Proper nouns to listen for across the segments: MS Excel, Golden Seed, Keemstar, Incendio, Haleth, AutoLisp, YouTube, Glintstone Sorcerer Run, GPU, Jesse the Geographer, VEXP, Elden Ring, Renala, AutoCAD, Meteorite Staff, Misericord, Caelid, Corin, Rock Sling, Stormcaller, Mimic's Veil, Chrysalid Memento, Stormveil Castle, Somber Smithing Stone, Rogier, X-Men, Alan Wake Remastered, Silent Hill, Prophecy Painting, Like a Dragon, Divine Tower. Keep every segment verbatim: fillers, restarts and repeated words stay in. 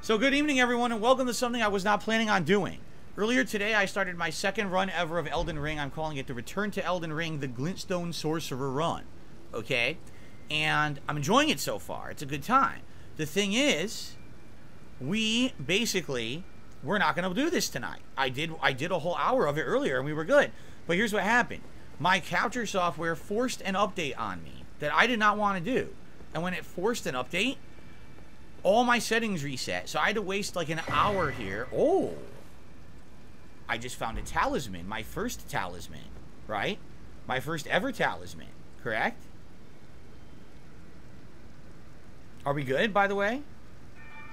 So good evening everyone and welcome to something I was not planning on doing. Earlier today I started my second run ever of Elden Ring. I'm calling it the Return to Elden Ring, the Glintstone Sorcerer Run. Okay? And I'm enjoying it so far. It's a good time. The thing is, we basically, we're not going to do this tonight. I did, I did a whole hour of it earlier and we were good. But here's what happened. My capture software forced an update on me that I did not want to do. And when it forced an update, all my settings reset. So I had to waste like an hour here. Oh, I just found a talisman. My first talisman, right? My first ever talisman, correct? Are we good, by the way?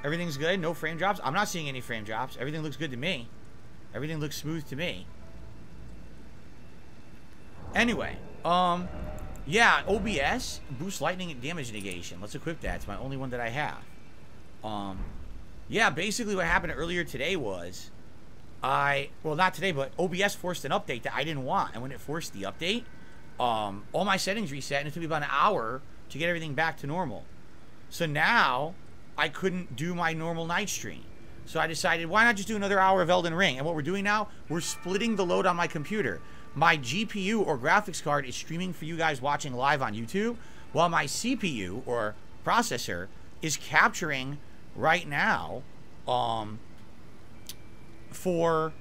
Everything's good? No frame drops? I'm not seeing any frame drops. Everything looks good to me. Everything looks smooth to me. Anyway, um, yeah, O B S, boost lightning and damage negation. Let's equip that. It's my only one that I have. Um, yeah, basically what happened earlier today was I, well, not today, but O B S forced an update that I didn't want. And when it forced the update, um, all my settings reset, and it took me about an hour to get everything back to normal. So now I couldn't do my normal night stream. So I decided, why not just do another hour of Elden Ring? And what we're doing now, we're splitting the load on my computer. My G P U or graphics card is streaming for you guys watching live on YouTube, while my C P U or processor is capturing right now um, for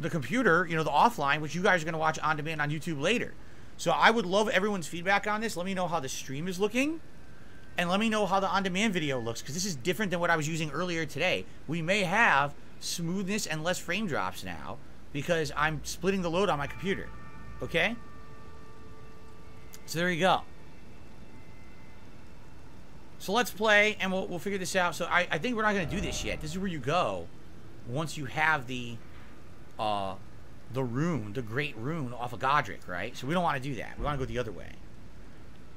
the computer, you know, the offline, which you guys are going to watch on demand on YouTube later. So I would love everyone's feedback on this. Let me know how the stream is looking, and let me know how the on-demand video looks, because this is different than what I was using earlier today. We may have smoothness and less frame drops now, because I'm splitting the load on my computer. Okay? So there you go. So let's play, and we'll, we'll figure this out. So I, I think we're not going to do this yet. This is where you go once you have the uh, the rune, the great rune off of Godrick, right? So we don't want to do that. We want to go the other way.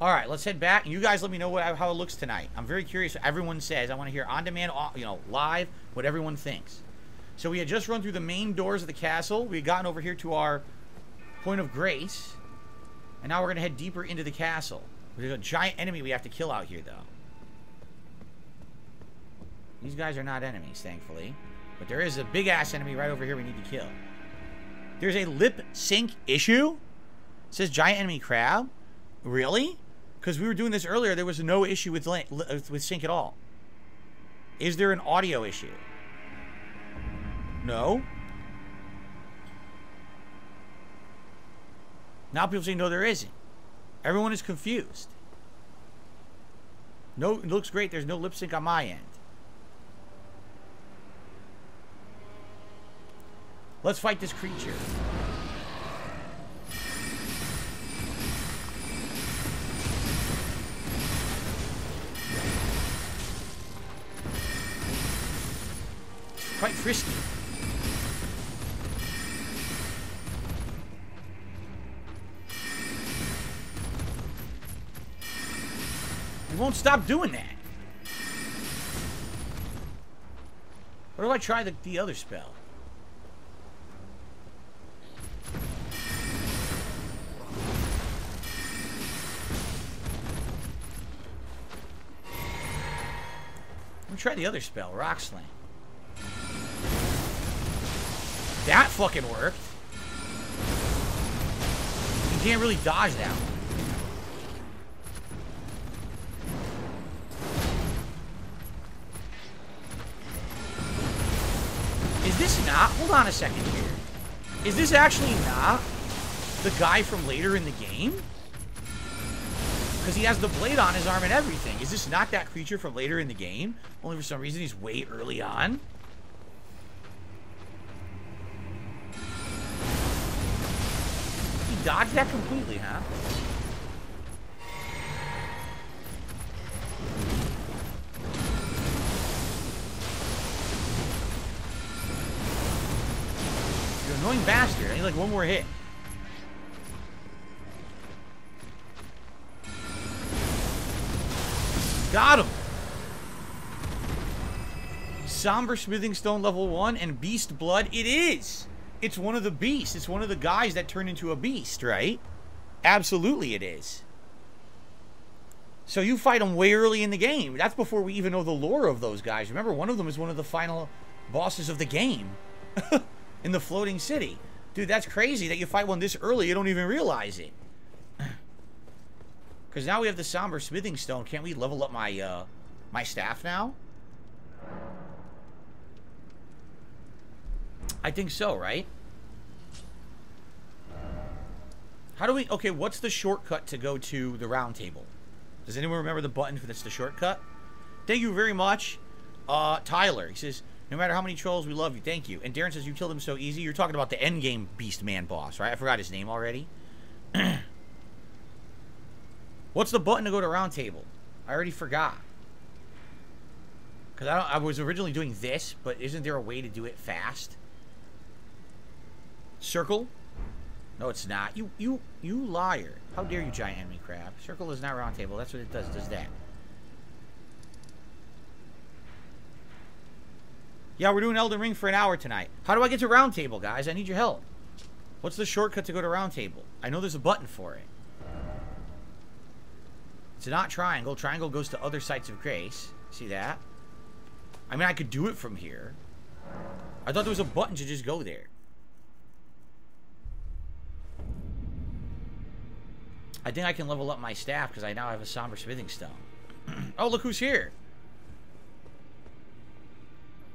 All right, let's head back, and you guys let me know what, how it looks tonight. I'm very curious what everyone says. I want to hear on-demand, you know, live, what everyone thinks. So we had just run through the main doors of the castle. We had gotten over here to our point of grace, and now we're going to head deeper into the castle. There's a giant enemy we have to kill out here, though. These guys are not enemies, thankfully. But there is a big-ass enemy right over here we need to kill. There's a lip sync issue? It says giant enemy crab? Really? Because we were doing this earlier, there was no issue with, with sync at all. Is there an audio issue? No. Now people say, no, there isn't. Everyone is confused. No, it looks great. There's no lip sync on my end. Let's fight this creature. It's quite frisky. You won't stop doing that. What do I try the, the other spell? Let me try the other spell, Rock Sling. That fucking worked. You can't really dodge that one. Is this not? Hold on a second here. Is this actually not the guy from later in the game? Because he has the blade on his arm and everything. Is this not that creature from later in the game? Only for some reason he's way early on. He dodged that completely, huh? Annoying bastard. I need like one more hit. Got him. Somber Smithing Stone level one and Beast Blood. It is. It's one of the beasts. It's one of the guys that turn into a beast, right? Absolutely it is. So you fight them way early in the game. That's before we even know the lore of those guys. Remember, one of them is one of the final bosses of the game in the floating city. Dude, that's crazy that you fight one this early. You don't even realize it. Because now we have the Somber Smithing Stone. Can't we level up my, uh, my staff now? I think so, right? How do we... Okay, what's the shortcut to go to the round table? Does anyone remember the button that's the shortcut? Thank you very much, uh, Tyler. He says, no matter how many trolls, we love you. Thank you. And Darren says, you killed him so easy. You're talking about the endgame beast man boss, right? I forgot his name already. What's the button to go to round table? I already forgot. Because I, I was originally doing this, but isn't there a way to do it fast? Circle? No, it's not. You, you, you liar. How dare you, giant enemy crab. Circle is not round table. That's what it does. Does that. Yeah, we're doing Elden Ring for an hour tonight. How do I get to round table, guys? I need your help. What's the shortcut to go to round table? I know there's a button for it. It's not triangle. Triangle goes to other sites of grace. See that? I mean, I could do it from here. I thought there was a button to just go there. I think I can level up my staff because I now have a Somber Smithing Stone. Oh, look who's here.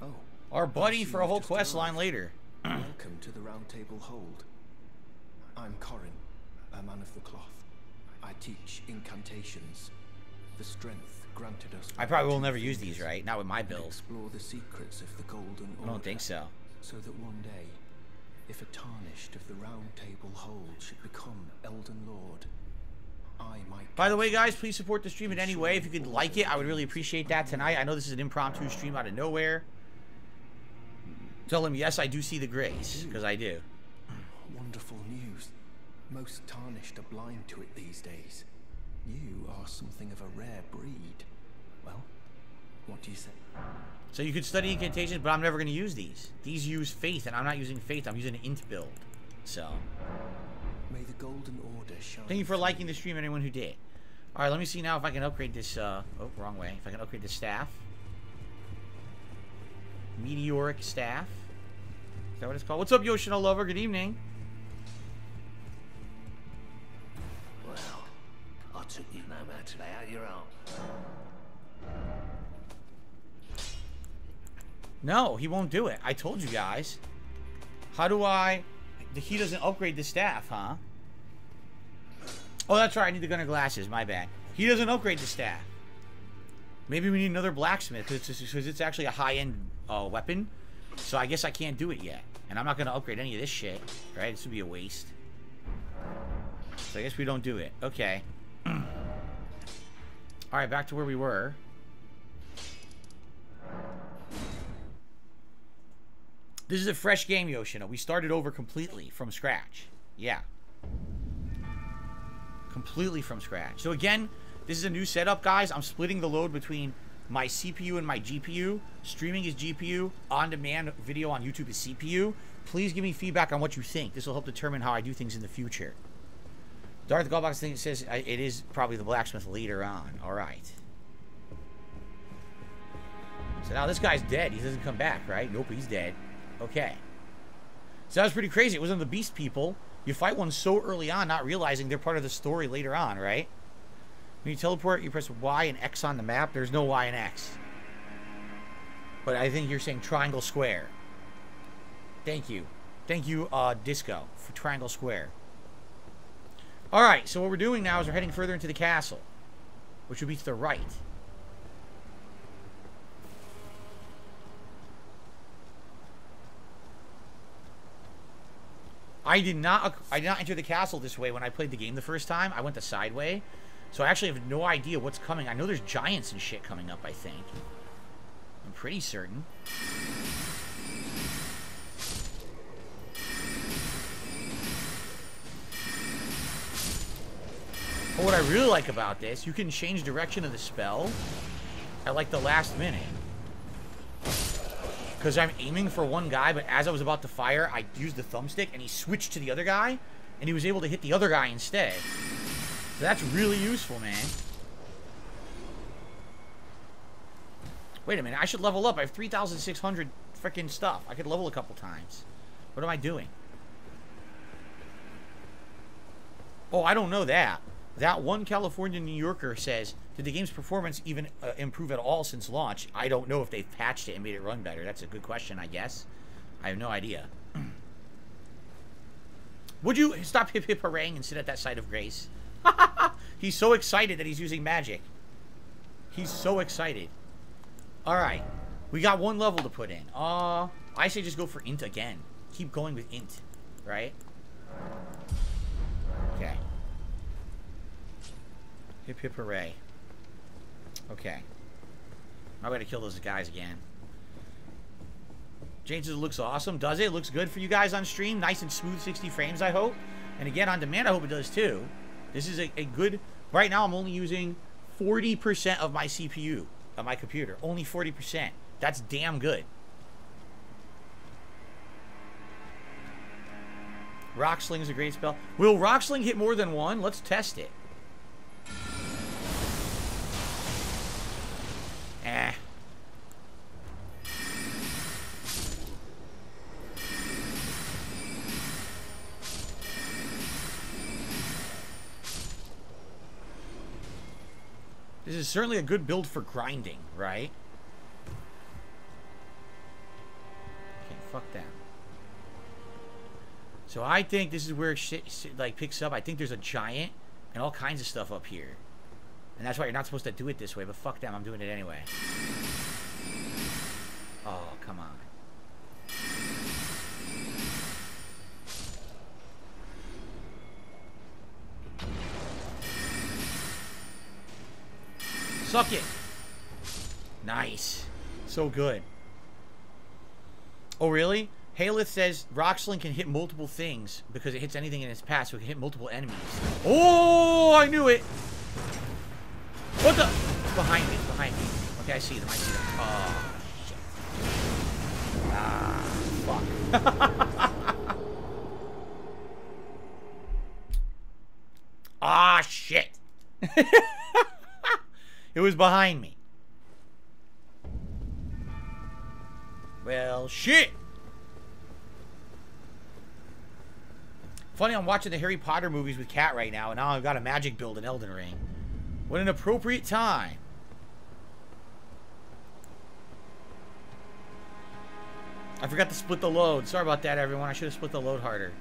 Oh, our buddy for a whole quest line later. Welcome to the Roundtable Hold. I'm Corin, a man of the cloth. I teach incantations. The strength granted us... I probably will never use these, right? Not with my build. Explore the secrets of the Golden Order. I don't think so. So that one day, if a tarnished of the Roundtable Hold should become Elden Lord... By the way, guys, please support the stream in any way. If you could like it, I would really appreciate that tonight. I know this is an impromptu stream out of nowhere. Tell him, yes, I do see the grace, because I do. Wonderful news. Most tarnished are blind to it these days. You are something of a rare breed. Well, what do you say? So you could study incantations, but I'm never going to use these. These use faith, and I'm not using faith. I'm using an int build. So... May the Golden Order shine. Thank you for liking the stream, anyone who did. Alright, let me see now if I can upgrade this, uh... Oh, wrong way. If I can upgrade the staff. Meteoric Staff. Is that what it's called? What's up, Yoshino Lover? Good evening. Well, I took you no matter today. Out of your own. No, he won't do it. I told you guys. How do I... He doesn't upgrade the staff, huh? Oh, that's right. I need the gunner glasses. My bad. He doesn't upgrade the staff. Maybe we need another blacksmith because it's, it's actually a high-end uh, weapon. So I guess I can't do it yet. And I'm not going to upgrade any of this shit. Right? This would be a waste. So I guess we don't do it. Okay. Alright, back to where we were. This is a fresh game, Yoshino. We started over completely from scratch. Yeah. Completely from scratch. So again, this is a new setup, guys. I'm splitting the load between my C P U and my G P U. Streaming is G P U. On-demand video on YouTube is C P U. Please give me feedback on what you think. This will help determine how I do things in the future. Darth Gallbox thing says it is probably the blacksmith later on. All right. So now this guy's dead. He doesn't come back, right? Nope, he's dead. Okay. So that was pretty crazy. It was on the beast people. You fight one so early on, not realizing they're part of the story later on, right? When you teleport, you press Y and X on the map. There's no Y and X. But I think you're saying triangle square. Thank you. Thank you, uh, Disco, for triangle square. Alright, so what we're doing now is we're heading further into the castle, which would be to the right. I did not I did not enter the castle this way when I played the game the first time. I went the side way. So I actually have no idea what's coming. I know there's giants and shit coming up, I think. I'm pretty certain. But what I really like about this, you can change direction of the spell at like the last minute. Because I'm aiming for one guy, but as I was about to fire, I used the thumbstick, and he switched to the other guy, and he was able to hit the other guy instead. So that's really useful, man. Wait a minute, I should level up. I have three thousand six hundred freaking stuff. I could level a couple times. What am I doing? Oh, I don't know that. That one California New Yorker says, did the game's performance even uh, improve at all since launch? I don't know if they've patched it and made it run better. That's a good question, I guess. I have no idea. Would you stop hip hip harangue and sit at that side of grace? He's so excited that he's using magic. He's so excited. Alright. We got one level to put in. Uh, I say just go for int again. Keep going with int. Right? Okay. Hip hip hooray. Okay. I gotta kill those guys again. James, it looks awesome. Does it? It looks good for you guys on stream. Nice and smooth sixty frames, I hope. And again, on demand, I hope it does too. This is a, a good... Right now, I'm only using forty percent of my C P U, of my computer. Only forty percent. That's damn good. Rock Sling is a great spell. Will Rock Sling hit more than one? Let's test it. Eh. This is certainly a good build for grinding, right? Okay, fuck that. So I think this is where shit, shit like picks up. I think there's a giant and all kinds of stuff up here. And that's why you're not supposed to do it this way, but fuck them, I'm doing it anyway. Oh, come on. Suck it. Nice. So good. Oh, really? Haleth says Rock Sling can hit multiple things because it hits anything in its path, so it can hit multiple enemies. Oh, I knew it. What the? Behind me, behind me. Okay, I see them, I see them. Oh, shit. Ah, fuck. Ah, shit. It was behind me. Well, shit. Funny, I'm watching the Harry Potter movies with Kat right now, and now I've got a magic build in Elden Ring. What an appropriate time. I forgot to split the load. Sorry about that, everyone. I should have split the load harder.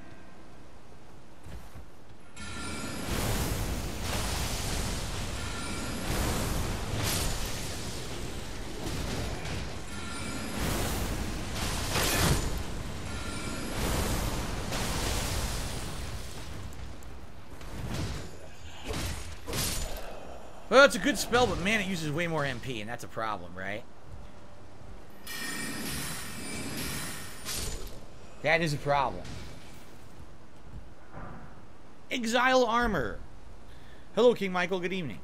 Well, it's a good spell, but man, it uses way more M P, and that's a problem, right? That is a problem. Exile Armor. Hello, King Michael. Good evening.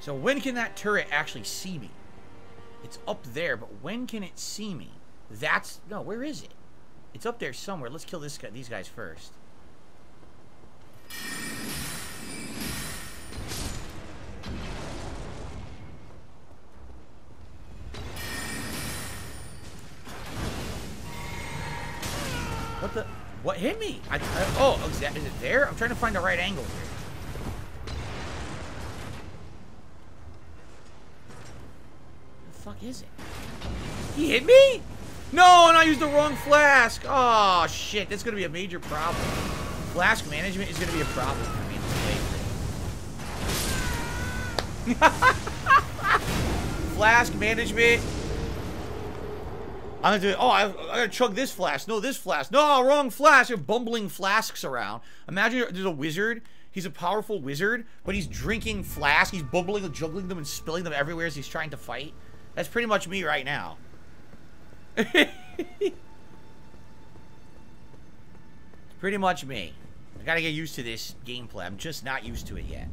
So when can that turret actually see me? It's up there, but when can it see me? That's... No, where is it? It's up there somewhere. Let's kill this guy, these guys first. What the? What hit me? I, I, oh, is, that, is it there? I'm trying to find the right angle here. The fuck is it? He hit me? No, and I used the wrong flask. Oh, shit. That's going to be a major problem. Flask management is going to be a problem for me in this playthrough. Flask management. I'm gonna do it. Oh, I, I gotta chug this flask. No, this flask. No, wrong flask. You're bumbling flasks around. Imagine there's a wizard. He's a powerful wizard, but he's drinking flasks. He's bumbling and juggling them and spilling them everywhere as he's trying to fight. That's pretty much me right now. Pretty much me. I gotta get used to this gameplay. I'm just not used to it yet.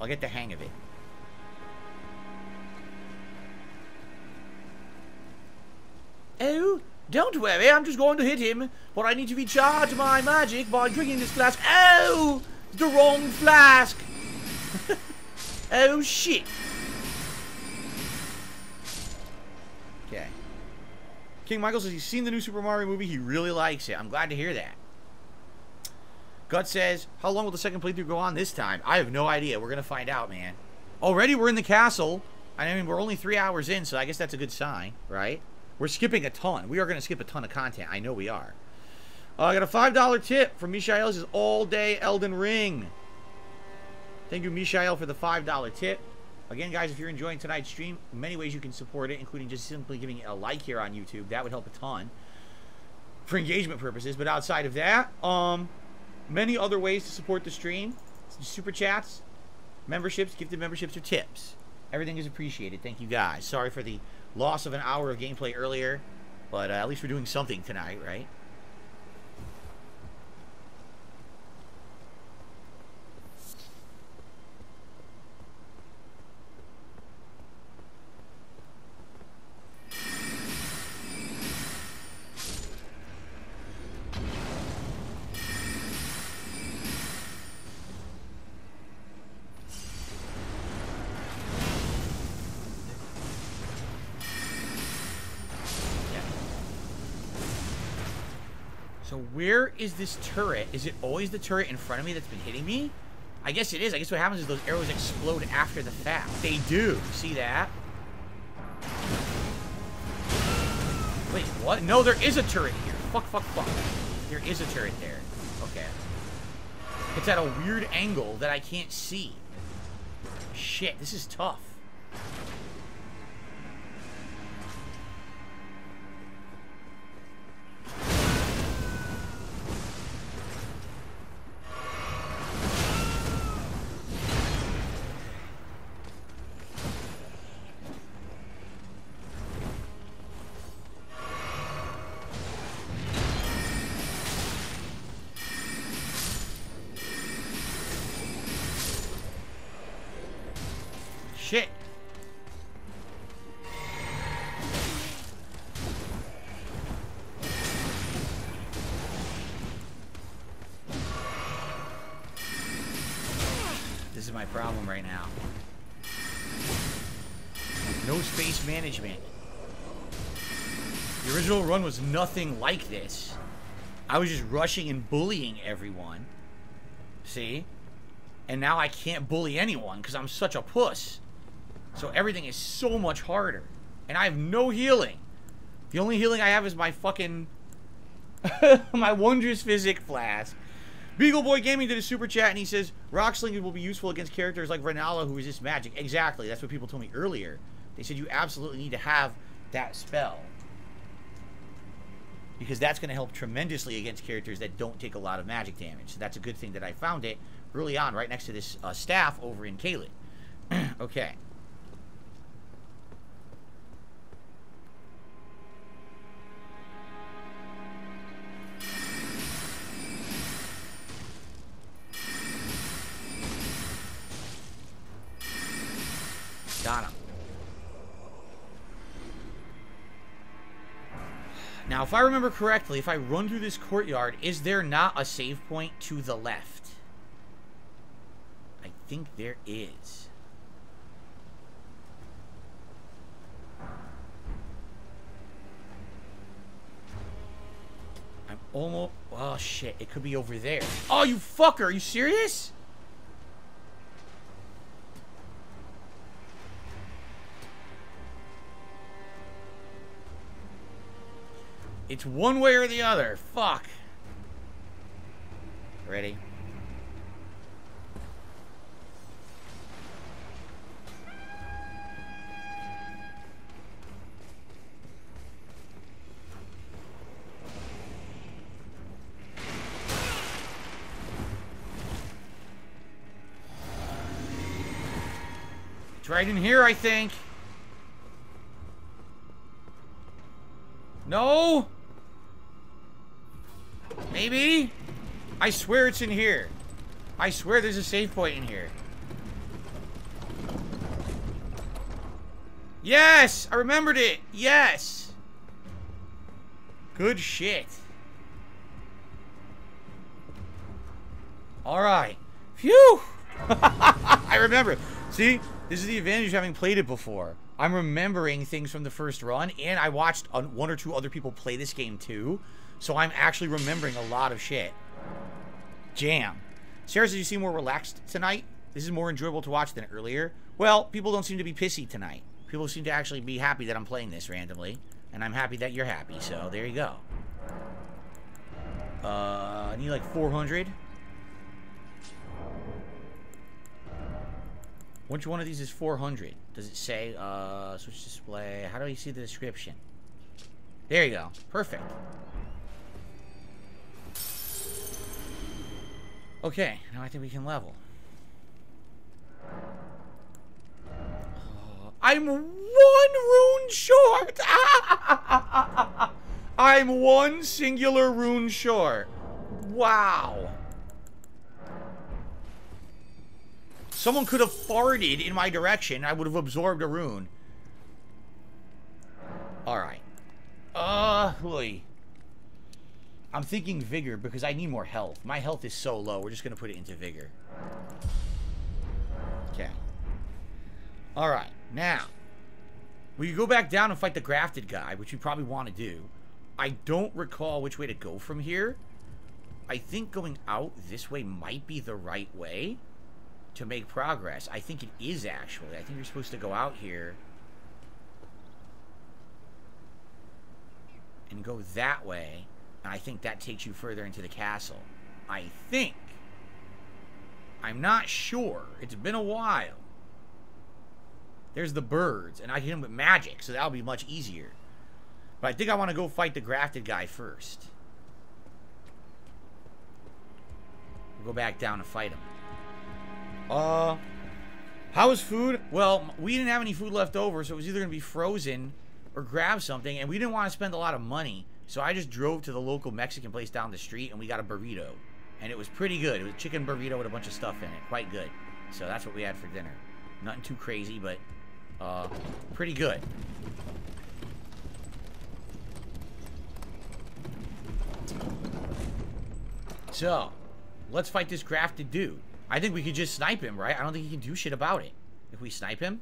I'll get the hang of it. Oh, don't worry, I'm just going to hit him, but I need to recharge my magic by drinking this flask. Oh, the wrong flask. Oh, shit. Okay. King Michael says he's seen the new Super Mario movie. He really likes it. I'm glad to hear that. Gut says, how long will the second playthrough go on this time? I have no idea. We're going to find out, man. Already we're in the castle. I mean, we're only three hours in, so I guess that's a good sign, right? We're skipping a ton. We are going to skip a ton of content. I know we are. Uh, I got a five dollar tip from Mishael. This is all day Elden Ring. Thank you, Mishael, for the five dollar tip. Again, guys, if you're enjoying tonight's stream, many ways you can support it, including just simply giving it a like here on YouTube. That would help a ton for engagement purposes. But outside of that, um, many other ways to support the stream. Super chats, memberships, gifted memberships, or tips. Everything is appreciated. Thank you, guys. Sorry for the loss of an hour of gameplay earlier, but uh, at least we're doing something tonight, right? Where is this turret? Is it always the turret in front of me that's been hitting me? I guess it is. I guess what happens is those arrows explode after the fact. They do. See that? Wait, what? No, there is a turret here. Fuck, fuck, fuck. There is a turret there. Okay. It's at a weird angle that I can't see. Shit, this is tough. Management. The original run was nothing like this. I was just rushing and bullying everyone. See? And now I can't bully anyone because I'm such a puss. So everything is so much harder. And I have no healing. The only healing I have is my fucking... my Wondrous Physic Flask. Beagle Boy Gaming did a super chat and he says, Rock Sling will be useful against characters like Renala who resists magic. Exactly. That's what people told me earlier. They said you absolutely need to have that spell. Because that's going to help tremendously against characters that don't take a lot of magic damage. So that's a good thing that I found it early on, right next to this uh, staff over in Caelid. Okay. Got him. Now, if I remember correctly, if I run through this courtyard, is there not a save point to the left? I think there is. I'm almost... Oh, shit. It could be over there. Oh, you fucker! Are you serious? It's one way or the other. Fuck. Ready? It's right in here, I think. No? Maybe? I swear it's in here. I swear there's a save point in here. Yes! I remembered it! Yes! Good shit. Alright. Phew! I remember. See? This is the advantage of having played it before. I'm remembering things from the first run, and I watched one or two other people play this game too, so I'm actually remembering a lot of shit. Jam. Sarah says you seem more relaxed tonight. This is more enjoyable to watch than earlier. Well, people don't seem to be pissy tonight. People seem to actually be happy that I'm playing this randomly, and I'm happy that you're happy, so there you go. Uh, I need like four hundred. Which one of these is four hundred? Does it say, uh, switch display? How do you see the description? There you go. Perfect. Okay, now I think we can level. Oh, I'm one rune short! I'm one singular rune short. Wow. Someone could have farted in my direction. I would have absorbed a rune. Alright. Uh, boy. I'm thinking vigor because I need more health. My health is so low. We're just going to put it into vigor. Okay. Alright. Now. We can go back down and fight the grafted guy, which you probably want to do. I don't recall which way to go from here. I think going out this way might be the right way to make progress. I think it is, actually. I think you're supposed to go out here and go that way. And I think that takes you further into the castle. I think. I'm not sure. It's been a while. There's the birds. And I hit them with magic, so that'll be much easier. But I think I want to go fight the grafted guy first. We'll go back down and fight him. Uh, how was food? Well, we didn't have any food left over, so it was either going to be frozen or grab something. And we didn't want to spend a lot of money. So I just drove to the local Mexican place down the street, and we got a burrito. And it was pretty good. It was a chicken burrito with a bunch of stuff in it. Quite good. So that's what we had for dinner. Nothing too crazy, but uh, pretty good. So, let's fight this grafted dude. I think we could just snipe him, right? I don't think he can do shit about it. If we snipe him.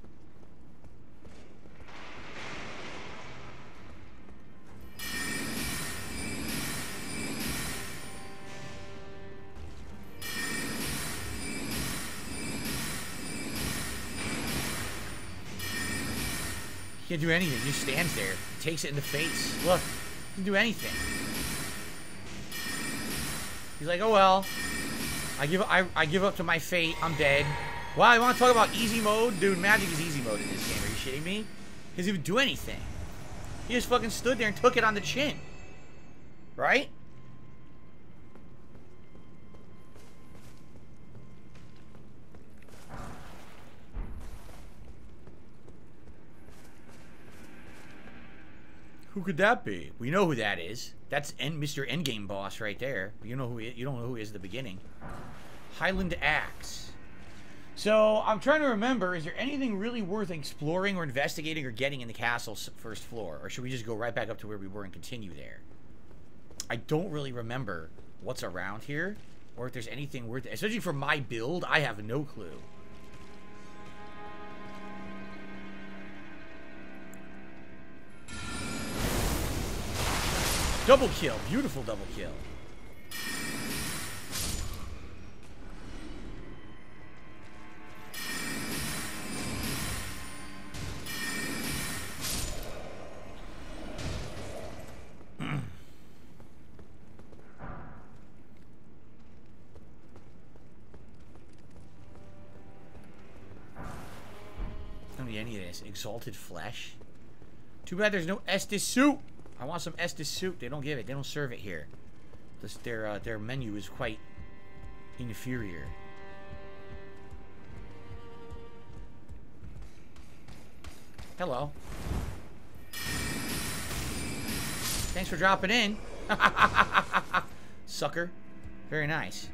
Can't do anything, he just stands there, takes it in the face. Look, he can do anything. He's like, oh well, I give I, I give up to my fate, I'm dead. Wow, you wanna talk about easy mode? Dude, magic is easy mode in this game, are you shitting me? He doesn't even do anything. He just fucking stood there and took it on the chin. Right? Who could that be? We know who that is. That's end, Mister Endgame boss right there. You know who he, you don't know who he is at the beginning. Highland Axe. So I'm trying to remember. Is there anything really worth exploring or investigating or getting in the castle's first floor, or should we just go right back up to where we were and continue there? I don't really remember what's around here, or if there's anything worth. Especially for my build, I have no clue. Double kill. Beautiful double kill. Don't need any of this. Exalted Flesh. Too bad there's no Estus suit. I want some Estus soup. They don't give it. They don't serve it here. This, their uh, their menu is quite inferior. Hello. Thanks for dropping in, sucker. Very nice.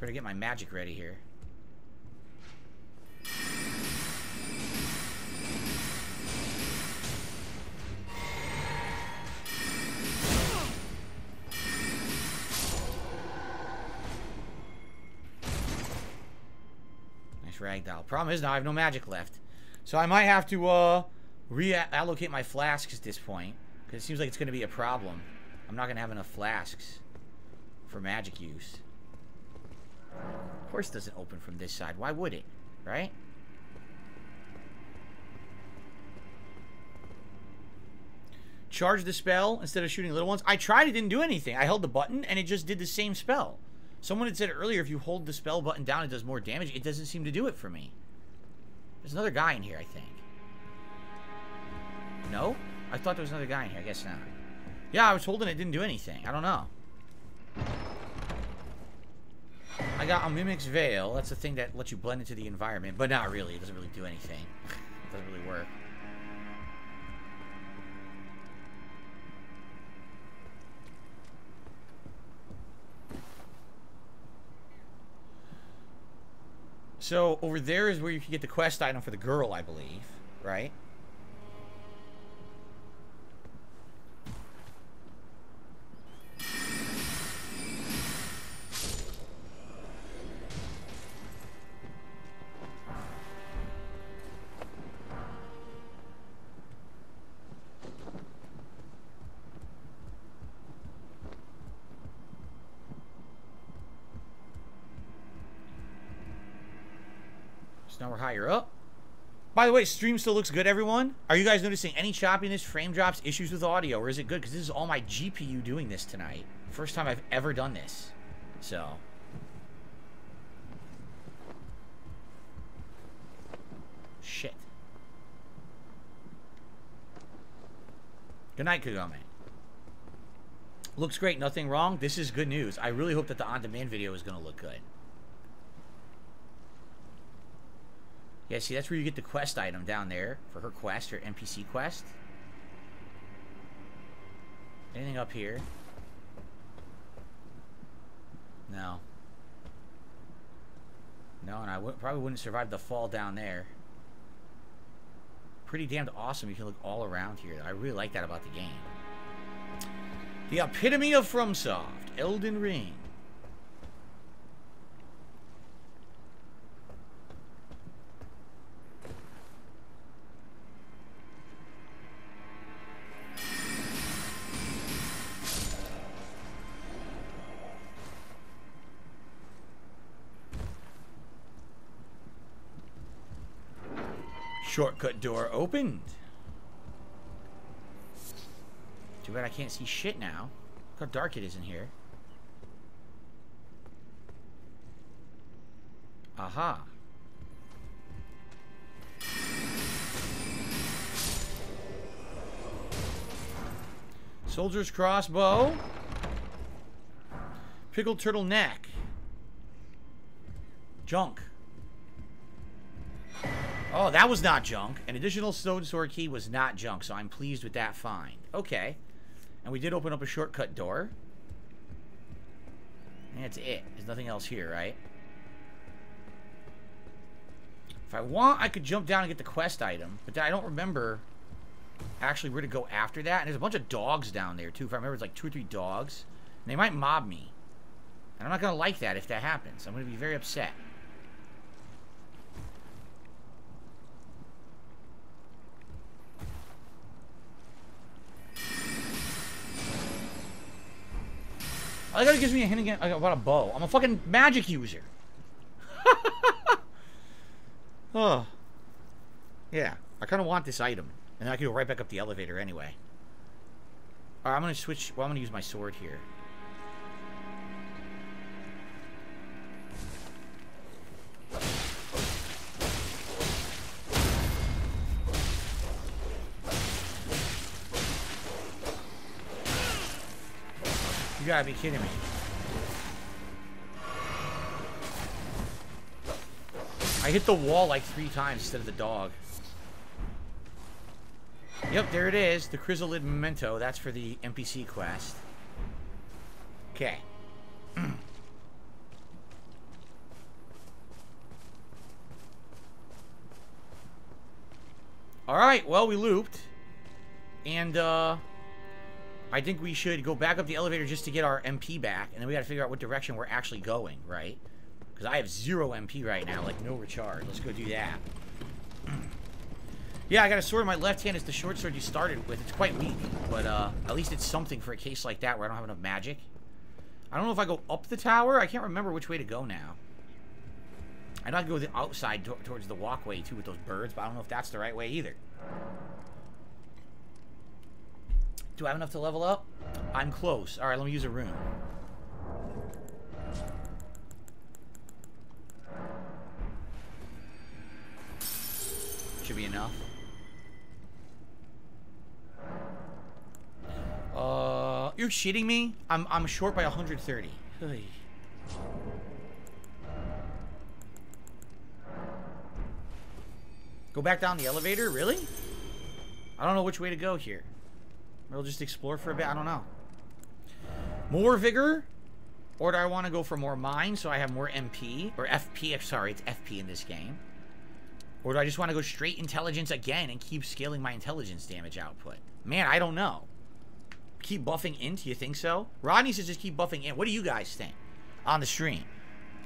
Better get my magic ready here. Ragdoll. Problem is now I have no magic left. So I might have to uh, reallocate my flasks at this point, because it seems like it's going to be a problem. I'm not going to have enough flasks for magic use. Of course it doesn't open from this side. Why would it? Right? Charge the spell instead of shooting little ones. I tried. It didn't do anything. I held the button, and it just did the same spell. Someone had said earlier, if you hold the spell button down, it does more damage. It doesn't seem to do it for me. There's another guy in here, I think. No? I thought there was another guy in here. I guess not. Yeah, I was holding it. It didn't do anything. I don't know. I got a Mimic's Veil. That's the thing that lets you blend into the environment. But not really. It doesn't really do anything. It doesn't really work. So, over there is where you can get the quest item for the girl, I believe. Right? Now we're higher up. By the way, stream still looks good, everyone. Are you guys noticing any choppiness, frame drops, issues with audio, or is it good? Because this is all my G P U doing this tonight. First time I've ever done this. So. Shit. Good night, Kugame. Looks great, nothing wrong. This is good news. I really hope that the on-demand video is going to look good. Yeah, see, that's where you get the quest item down there for her quest, her N P C quest. Anything up here? No. No, and I w probably wouldn't survive the fall down there. Pretty damned awesome. You can look all around here. I really like that about the game. The epitome of FromSoft, Elden Ring. Shortcut door opened. Too bad I can't see shit now. Look how dark it is in here. Aha. Soldier's Crossbow. Pickled Turtle Neck. Junk. Oh, that was not junk. An additional Stone Sword Key was not junk, so I'm pleased with that find. Okay. And we did open up a shortcut door. And that's it. There's nothing else here, right? If I want, I could jump down and get the quest item, but I don't remember actually where to go after that. And there's a bunch of dogs down there, too. If I remember, it's like two or three dogs. And they might mob me. And I'm not going to like that if that happens. I'm going to be very upset. I gotta give me a hint again about a bow. I'm a fucking magic user. Oh. Yeah. I kind of want this item. And then I can go right back up the elevator anyway. Alright, I'm gonna switch. Well, I'm gonna use my sword here. You gotta be kidding me. I hit the wall like three times instead of the dog. Yep, there it is. The Chrysalid Memento. That's for the N P C quest. Okay. Alright, well, we looped. And, uh... I think we should go back up the elevator just to get our M P back, and then we gotta figure out what direction we're actually going, right? Because I have zero M P right now, like no recharge. Let's go do that. Yeah, I got a sword in my left hand. It's the short sword you started with. It's quite weak, but uh, at least it's something for a case like that where I don't have enough magic. I don't know if I go up the tower. I can't remember which way to go now. I know I can go the outside to towards the walkway, too, with those birds, but I don't know if that's the right way either. Do I have enough to level up? I'm close. All right, let me use a rune. Should be enough. Uh, you're shitting me? I'm I'm short by one hundred thirty. Hey. Go back down the elevator? Really? I don't know which way to go here. We'll just explore for a bit. I don't know. More vigor? Or do I want to go for more mine so I have more M P? Or F P? Sorry, it's F P in this game. Or do I just want to go straight intelligence again and keep scaling my intelligence damage output? Man, I don't know. Keep buffing in? Do you think so? Rodney says just keep buffing in. What do you guys think on the stream?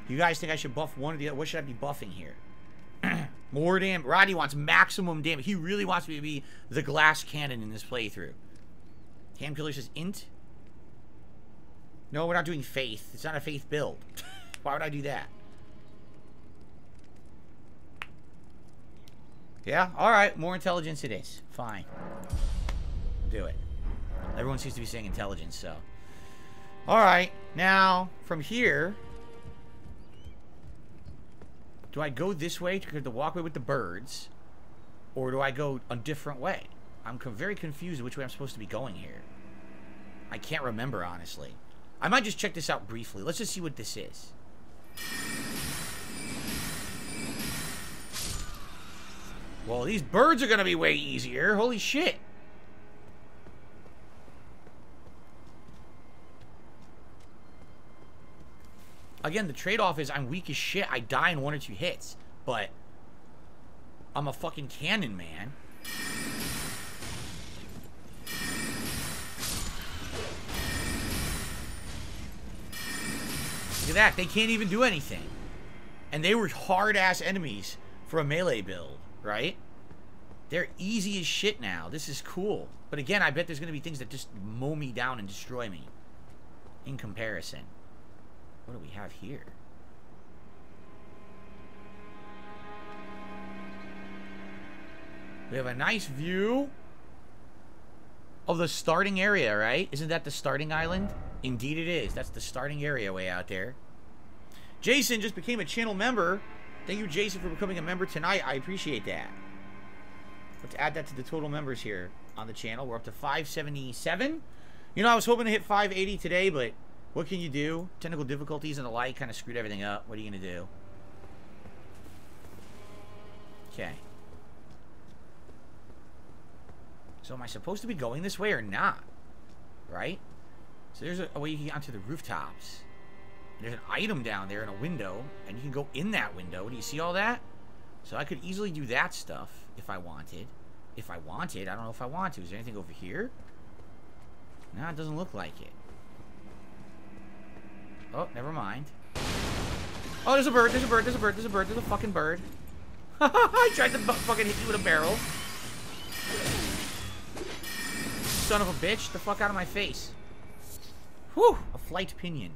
Do you guys think I should buff one or the other? What should I be buffing here? More damage. Rodney wants maximum damage. He really wants me to be the glass cannon in this playthrough. Ham Killer says int. No, we're not doing faith. It's not a faith build. Why would I do that? Yeah, alright, more intelligence it is. Fine. Do it. Everyone seems to be saying intelligence, so. Alright, now, from here... Do I go this way to the walkway with the birds? Or do I go a different way? I'm very confused which way I'm supposed to be going here. I can't remember, honestly. I might just check this out briefly. Let's just see what this is. Well, these birds are gonna be way easier. Holy shit. Again, the trade-off is I'm weak as shit. I die in one or two hits. But I'm a fucking cannon, man. Look at that. They can't even do anything. And they were hard-ass enemies for a melee build. Right? They're easy as shit now. This is cool. But again, I bet there's going to be things that just mow me down and destroy me. In comparison. What do we have here? We have a nice view of the starting area, right? Isn't that the starting island? Indeed it is. That's the starting area way out there. Jason just became a channel member. Thank you, Jason, for becoming a member tonight. I appreciate that. Let's add that to the total members here on the channel. We're up to five seventy-seven. You know, I was hoping to hit five eighty today, but what can you do? Technical difficulties and the like kind of screwed everything up. What are you going to do? Okay. So am I supposed to be going this way or not? Right? So there's a, a way you can get onto the rooftops. There's an item down there in a window, and you can go in that window. Do you see all that? So I could easily do that stuff if I wanted. If I wanted, I don't know if I want to. Is there anything over here? No, it doesn't look like it. Oh, never mind. Oh, there's a bird, there's a bird, there's a bird, there's a bird, there's a fucking bird. I tried to fucking hit you with a barrel. Son of a bitch, the fuck out of my face. Whew, a flight pinion.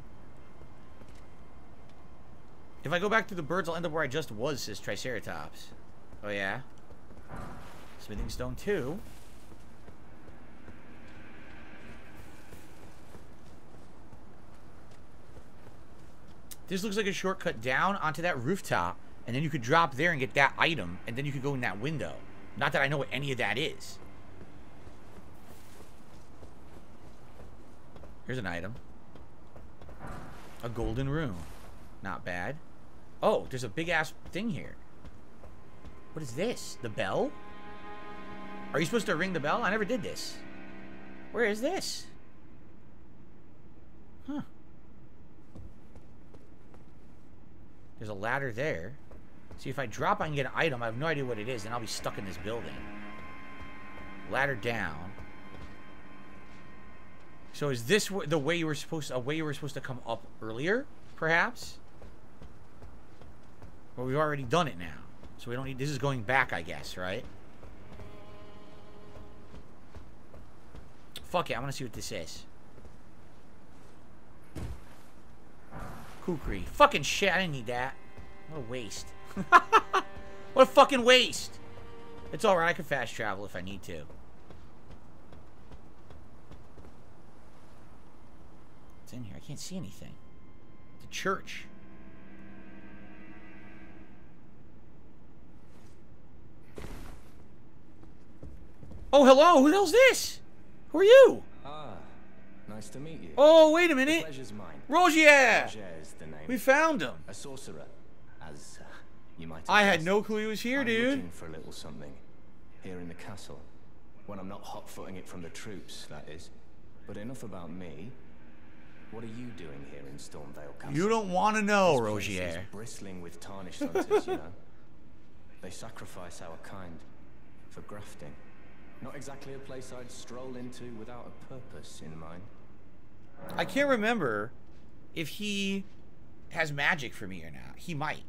If I go back through the birds, I'll end up where I just was, says Triceratops. Oh, yeah? Smithing Stone two. This looks like a shortcut down onto that rooftop, and then you could drop there and get that item, and then you could go in that window. Not that I know what any of that is. Here's an item. A golden rune. Not bad. Oh, there's a big-ass thing here. What is this? The bell? Are you supposed to ring the bell? I never did this. Where is this? Huh. There's a ladder there. See, if I drop, I can get an item. I have no idea what it is, and I'll be stuck in this building. Ladder down. So is this the way you were supposed to, a way you were supposed to come up earlier, perhaps? Well, we've already done it now. So we don't need... This is going back, I guess, right? Fuck it, I want to see what this is. Kukri. Fucking shit, I didn't need that. What a waste. What a fucking waste. It's alright, I can fast travel if I need to. What's in here? I can't see anything. The church. Oh, hello! Who the hell's this? Who are you? Ah, nice to meet you. Oh, wait a minute. The pleasure's mine. Rogier! Rogier is the name. We found him. A sorcerer, as uh, you might have I guessed. Had no clue he was here, I'm dude. Looking for a little something here in the castle. When I'm not hot-footing it from the troops, that is. But enough about me. What are you doing here in Stormveil Castle? You don't want to know, Rogier. Bristling with tarnished hunters, you know. They sacrifice our kind for grafting. Not exactly a place I'd stroll into without a purpose in mind. I can't remember if he has magic for me or not. He might.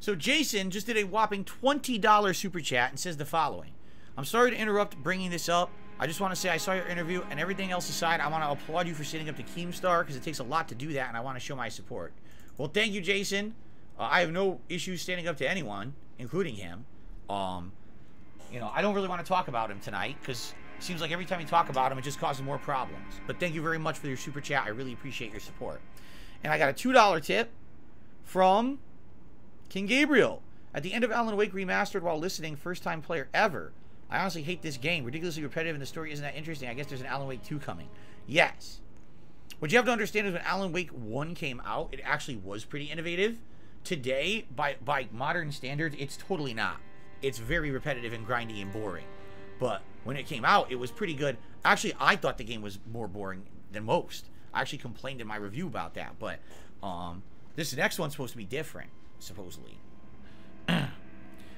So Jason just did a whopping twenty dollar super chat and says the following. I'm sorry to interrupt bringing this up. I just want to say I saw your interview, and everything else aside, I want to applaud you for sitting up to Keemstar because it takes a lot to do that, and I want to show my support. Well, thank you, Jason. Uh, I have no issues standing up to anyone, including him. Um... You know, I don't really want to talk about him tonight because it seems like every time you talk about him, it just causes more problems. But thank you very much for your super chat. I really appreciate your support. And I got a two dollar tip from King Gabriel. At the end of Alan Wake Remastered while listening, first time player ever. I honestly hate this game. Ridiculously repetitive and the story isn't that interesting. I guess there's an Alan Wake two coming. Yes. What you have to understand is when Alan Wake one came out, it actually was pretty innovative. Today, by, by modern standards, it's totally not. It's very repetitive and grindy and boring. But when it came out, it was pretty good. Actually, I thought the game was more boring than most. I actually complained in my review about that. But um, this next one's supposed to be different, supposedly.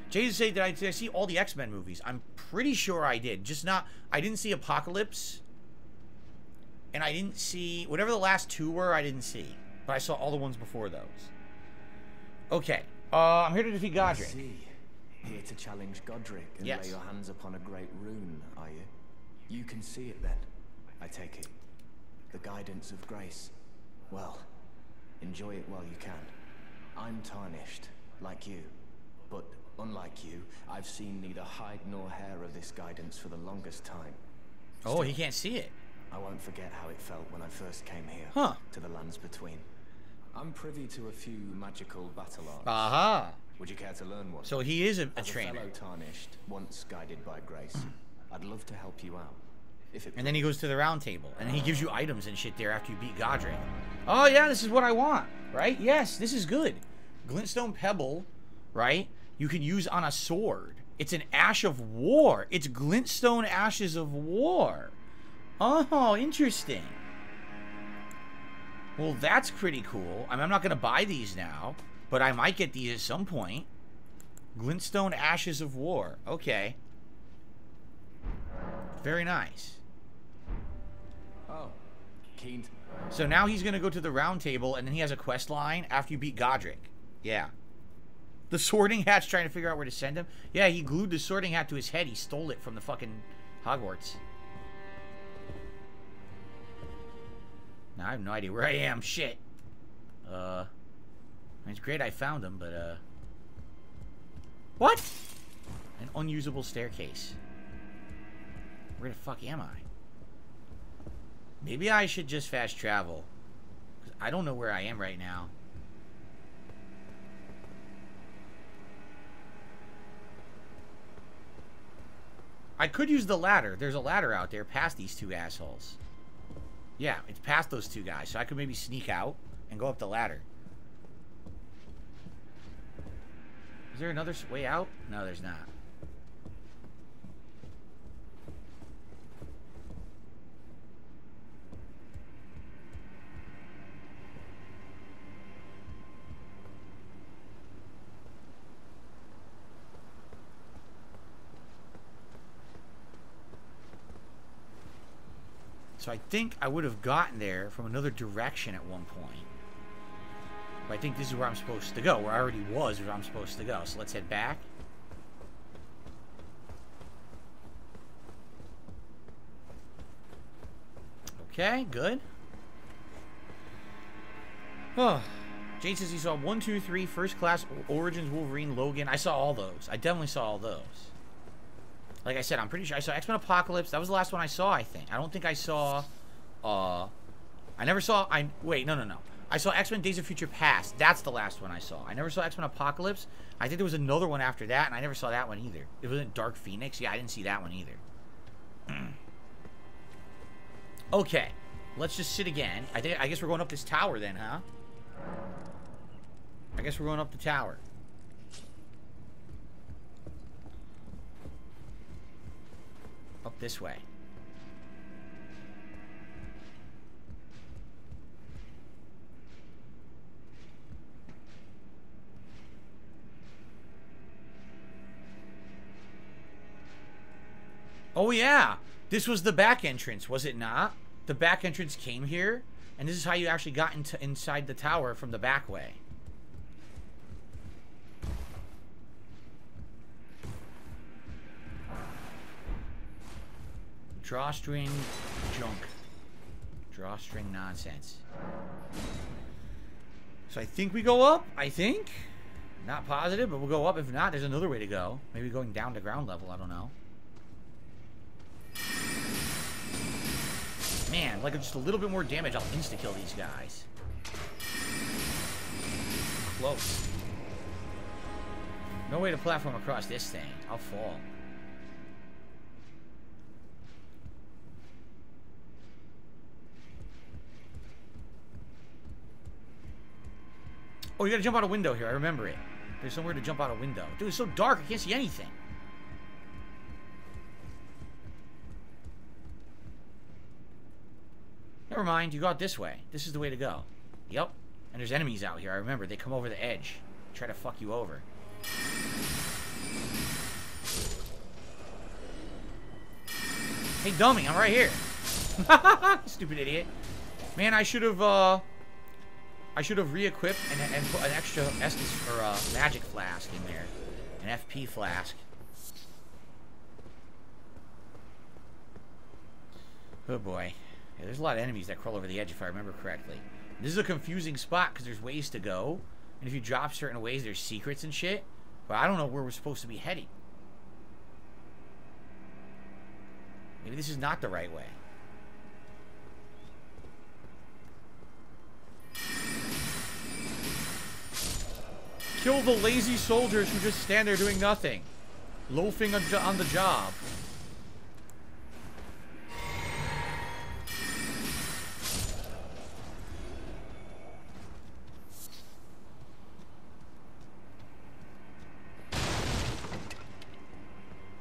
Jason said, did I, did I see all the X-Men movies? I'm pretty sure I did. Just not... I didn't see Apocalypse. And I didn't see... Whatever the last two were, I didn't see. But I saw all the ones before those. Okay. Uh, I'm here to defeat Godrick. Here to challenge Godrick and yes. Lay your hands upon a great rune, are you? You can see it then, I take it. The guidance of grace. Well, enjoy it while you can. I'm tarnished, like you. But unlike you, I've seen neither hide nor hair of this guidance for the longest time. Still, oh, he can't see it. I won't forget how it felt when I first came here, huh. to the lands between. I'm privy to a few magical battle arts. Aha. Uh-huh. Would you care to learn one? So he is a, a trainer. As a fellow tarnished, once guided by grace, I'd love to help you out. If it and then he goes to the round table, and he gives you items and shit there after you beat Godrick. Oh yeah, this is what I want, right? Yes, this is good. Glintstone Pebble, right? You can use on a sword. It's an Ash of War. It's Glintstone Ashes of War. Oh, interesting. Well, that's pretty cool. I mean, I'm not gonna buy these now. But I might get these at some point. Glintstone Ashes of War. Okay. Very nice. Oh, keen. So now he's going to go to the round table, and then he has a quest line after you beat Godrick. Yeah. The sorting hat's trying to figure out where to send him. Yeah, he glued the sorting hat to his head. He stole it from the fucking Hogwarts. Now I have no idea where I am. Shit. Uh... It's great I found him, but, uh... What? An unusable staircase. Where the fuck am I? Maybe I should just fast travel. 'Cause I don't know where I am right now. I could use the ladder. There's a ladder out there past these two assholes. Yeah, it's past those two guys, so I could maybe sneak out and go up the ladder. Is there another way out? No, there's not. So I think I would have gotten there from another direction at one point. I think this is where I'm supposed to go. Where I already was where I'm supposed to go. So let's head back. Okay, good. Oh. Jade says he saw one, two, three, First Class, Origins, Wolverine, Logan. I saw all those. I definitely saw all those. Like I said, I'm pretty sure I saw X-Men Apocalypse. That was the last one I saw, I think. I don't think I saw... Uh, I never saw... I Wait, no, no, no. I saw X-Men Days of Future Past. That's the last one I saw. I never saw X-Men Apocalypse. I think there was another one after that, and I never saw that one either. It wasn't Dark Phoenix. Yeah, I didn't see that one either. Okay. Let's just sit again. I think. I guess we're going up this tower then, huh? I guess we're going up the tower. Up this way. Oh yeah! This was the back entrance, was it not? The back entrance came here, and this is how you actually got into inside the tower from the back way. Drawstring junk. Drawstring nonsense. So I think we go up, I think. Not positive, but we'll go up. If not, there's another way to go. Maybe going down to ground level, I don't know. Man, like just a little bit more damage, I'll insta-kill these guys. Close. No way to platform across this thing. I'll fall. Oh, you gotta jump out a window here. I remember it. There's somewhere to jump out a window. Dude, it's so dark, I can't see anything. Never mind, you go out this way. This is the way to go. Yep. And there's enemies out here, I remember. They come over the edge. Try to fuck you over. Hey, dummy, I'm right here. Stupid idiot. Man, I should have, uh... I should have re-equipped and, and put an extra Estus or uh, magic flask in there. An F P flask. Oh boy. Yeah, there's a lot of enemies that crawl over the edge if I remember correctly. This is a confusing spot because there's ways to go. And if you drop certain ways, there's secrets and shit. But I don't know where we're supposed to be heading. Maybe this is not the right way. Kill the lazy soldiers who just stand there doing nothing. Loafing on, jo on the job.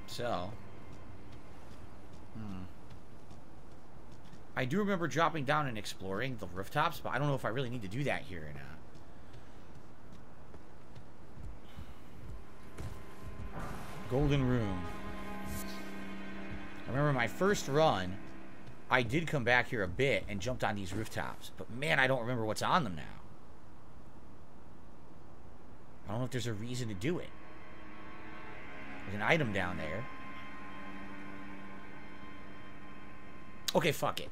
So. Hmm. I do remember dropping down and exploring the rooftops, but I don't know if I really need to do that here or not. Golden Room. I remember my first run, I did come back here a bit and jumped on these rooftops. But man, I don't remember what's on them now. I don't know if there's a reason to do it. There's an item down there. Okay, fuck it.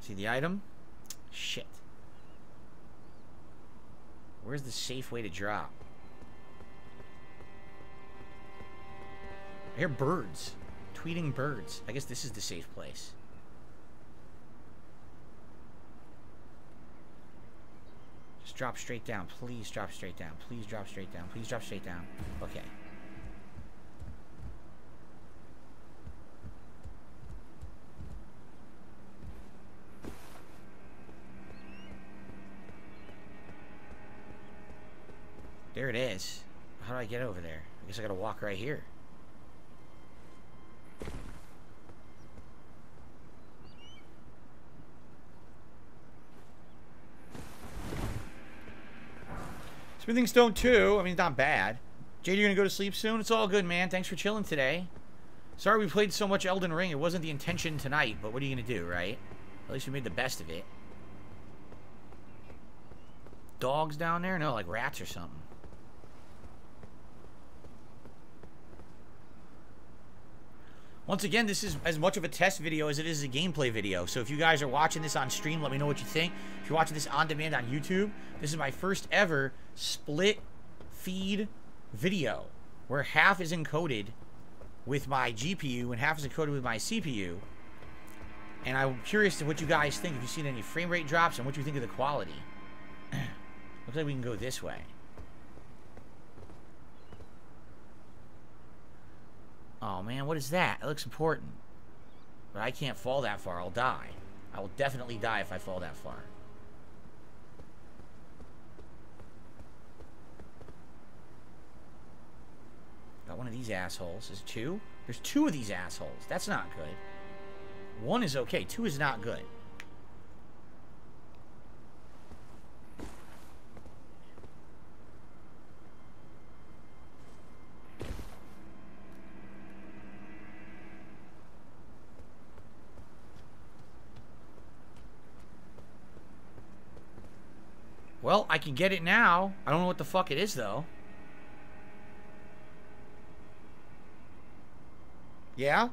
See the item? Shit. Where's the safe way to drop? I hear birds. Tweeting birds. I guess this is the safe place. Just drop straight down. Please drop straight down. Please drop straight down. Please drop straight down. Okay. There it is. How do I get over there? I guess I gotta walk right here. Smithing Stone two. I mean, not bad. Jade, you're gonna go to sleep soon? It's all good, man. Thanks for chilling today. Sorry we played so much Elden Ring. It wasn't the intention tonight, but what are you gonna do, right? At least we made the best of it. dogs down there? No, like rats or something. Once again, this is as much of a test video as it is a gameplay video. So if you guys are watching this on stream, let me know what you think. If you're watching this on demand on YouTube, this is my first ever split feed video where half is encoded with my G P U and half is encoded with my C P U. And I'm curious to what you guys think, if you've seen any frame rate drops and what you think of the quality. Looks like we can go this way. Oh man, what is that? It looks important. But I can't fall that far, I'll die. I will definitely die if I fall that far. Got one of these assholes. There's two? There's two of these assholes. That's not good. One is okay, two is not good. Well, I can get it now. I don't know what the fuck it is, though. Yeah?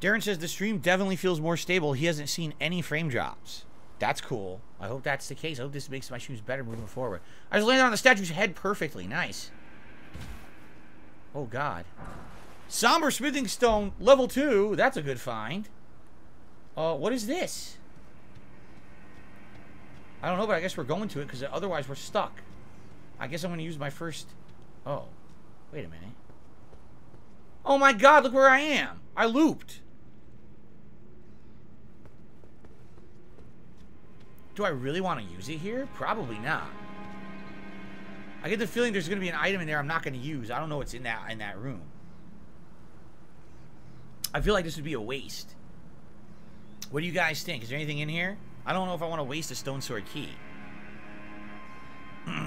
Darren says the stream definitely feels more stable. He hasn't seen any frame drops. That's cool. I hope that's the case. I hope this makes my streams better moving forward. I just landed on the statue's head perfectly. Nice. Oh, God. Somber Smithing Stone, level two. That's a good find. Uh, what is this? I don't know, but I guess we're going to it, because otherwise we're stuck. I guess I'm going to use my first... Oh. Wait a minute. Oh my god, look where I am! I looped! Do I really want to use it here? Probably not. I get the feeling there's going to be an item in there I'm not going to use. I don't know what's in that, in that room. I feel like this would be a waste. What do you guys think? Is there anything in here? I don't know if I want to waste a Stone Sword Key. What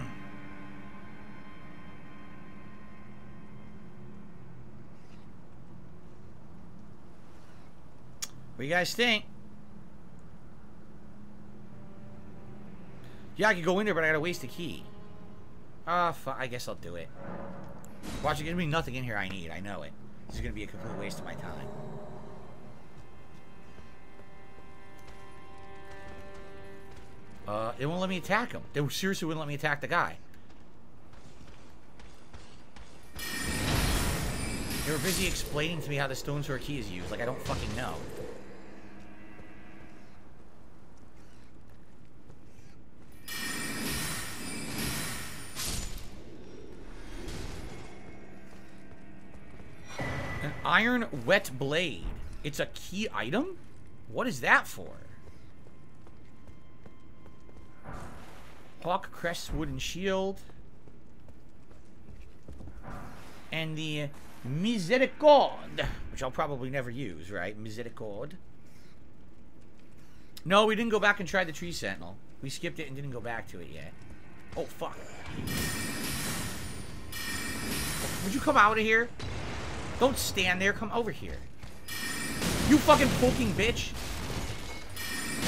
do you guys think? Yeah, I could go in there, but I gotta waste a key. Ah, oh, I guess I'll do it. Watch, there's gonna be nothing in here I need. I know it. This is gonna be a complete waste of my time. Uh, they won't let me attack him. They seriously wouldn't let me attack the guy. They were busy explaining to me how the Stone Sword Key is used. Like, I don't fucking know. An Iron Whetblade. It's a key item? What is that for? Hawk Crest Wooden Shield. And the Misericord, which I'll probably never use, right? Misericord. No, we didn't go back and try the Tree Sentinel. We skipped it and didn't go back to it yet. Oh, fuck. Would you come out of here? Don't stand there. Come over here. You fucking poking bitch.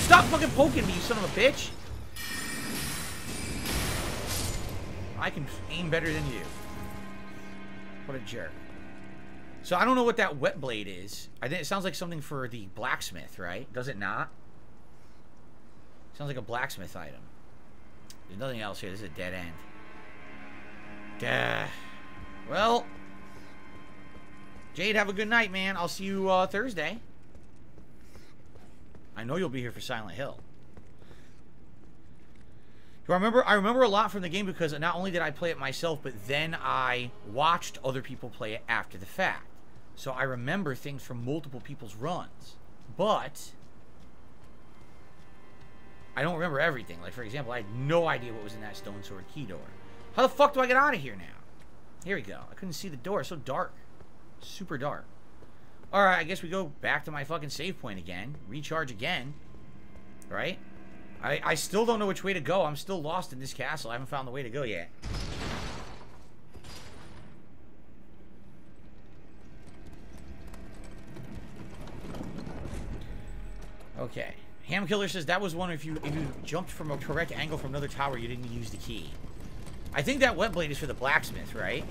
Stop fucking poking me, you son of a bitch. I can aim better than you. What a jerk. So I don't know what that wet blade is. I think it sounds like something for the blacksmith, right? Does it not? Sounds like a blacksmith item. There's nothing else here. This is a dead end. Duh. Well. Jade, have a good night, man. I'll see you uh, Thursday. I know you'll be here for Silent Hill. I remember, I remember a lot from the game because not only did I play it myself, but then I watched other people play it after the fact. So I remember things from multiple people's runs. But I don't remember everything. Like, for example, I had no idea what was in that Stone Sword Key door. How the fuck do I get out of here now? Here we go. I couldn't see the door. It's so dark. Super dark. Alright, I guess we go back to my fucking save point again. Recharge again. Right? I, I still don't know which way to go. I'm still lost in this castle. I haven't found the way to go yet. Okay. Ham Killer says that was one if you if you jumped from a correct angle from another tower, you didn't use the key. I think that Whetblade is for the blacksmith, right?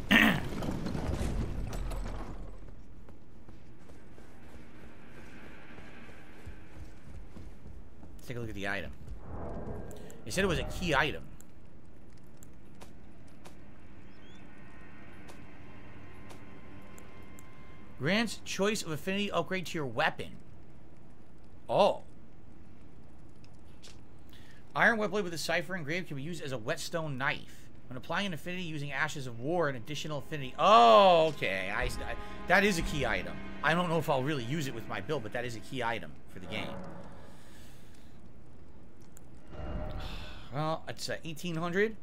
Take a look at the item. They said it was a key item. Grants choice of affinity upgrade to your weapon. Oh. Iron Whetblade with a cipher engraved can be used as a whetstone knife. When applying an affinity using Ashes of War, an additional affinity. Oh, okay. I, I, that is a key item. I don't know if I'll really use it with my build, but that is a key item for the game. Well, it's uh, eighteen hundred?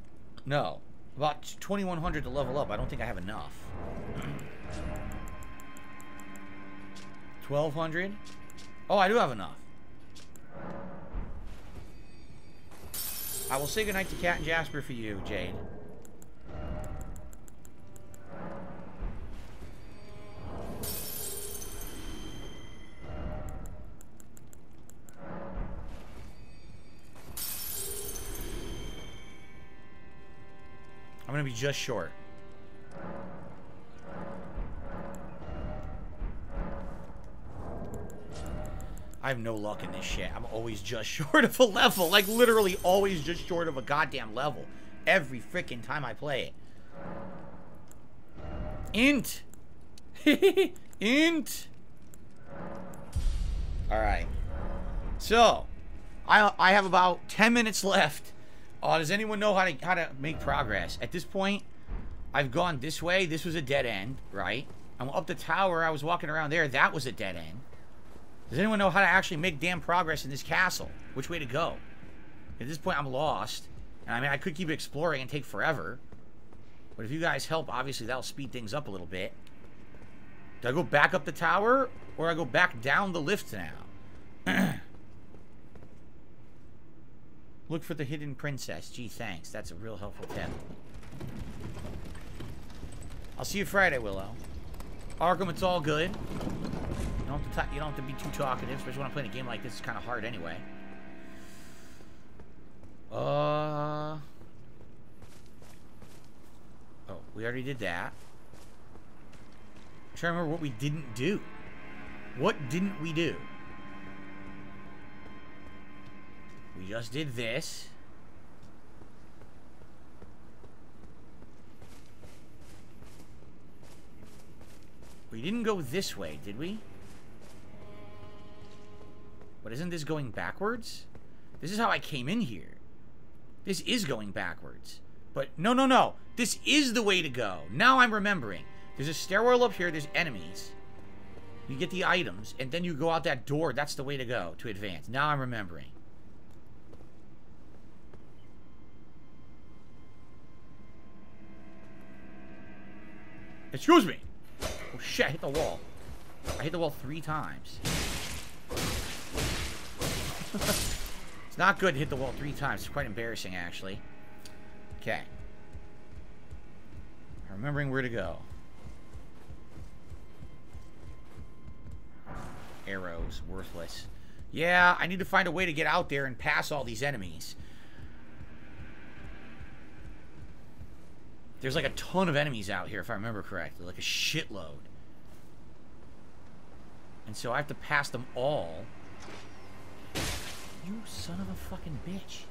No. About twenty-one hundred to level up. I don't think I have enough. twelve hundred? Oh, I do have enough. I will say goodnight to Cat and Jasper for you, Jade. I'm gonna be just short. I have no luck in this shit. I'm always just short of a level. Like, literally always just short of a goddamn level. Every freaking time I play it. Int! Int! Alright. So, I, I have about ten minutes left. Uh, does anyone know how to, how to make progress? At this point, I've gone this way. This was a dead end, right? I'm up the tower. I was walking around there. That was a dead end. Does anyone know how to actually make damn progress in this castle? Which way to go? At this point, I'm lost. And I mean, I could keep exploring and take forever. But if you guys help, obviously, that'll speed things up a little bit. Do I go back up the tower? Or I go back down the lift now? Look for the hidden princess. Gee, thanks. That's a real helpful tip. I'll see you Friday, Willow. Arkham, it's all good. You don't have to, you don't have to be too talkative, especially when I'm playing a game like this. It's kind of hard anyway. Uh... Oh, we already did that. I'm trying to remember what we didn't do. What didn't we do? We just did this. We didn't go this way, did we? But isn't this going backwards? This is how I came in here. This is going backwards. But no, no, no. This is the way to go. Now I'm remembering. There's a stairwell up here. There's enemies. You get the items, and then you go out that door. That's the way to go to advance. Now I'm remembering. Excuse me. Oh shit, I hit the wall. I hit the wall three times. It's not good to hit the wall three times. It's quite embarrassing, actually. Okay. I'm remembering where to go. Arrows. Worthless. Yeah, I need to find a way to get out there and pass all these enemies. There's like a ton of enemies out here, if I remember correctly. Like a shitload. And so I have to pass them all. You son of a fucking bitch.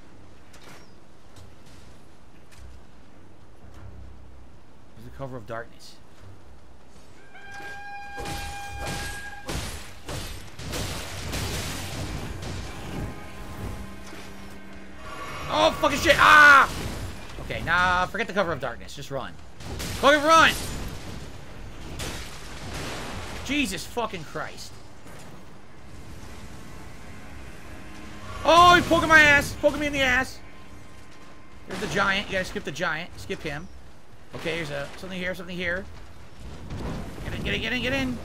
There's the cover of darkness. Oh, fucking shit! Ah! Okay, nah, forget the cover of darkness. Just run. Fucking run! Jesus fucking Christ. Oh, he's poking my ass! Poking me in the ass! There's the giant. You gotta skip the giant. Skip him. Okay, here's a, something here, something here. Get in, get in, get in, get in!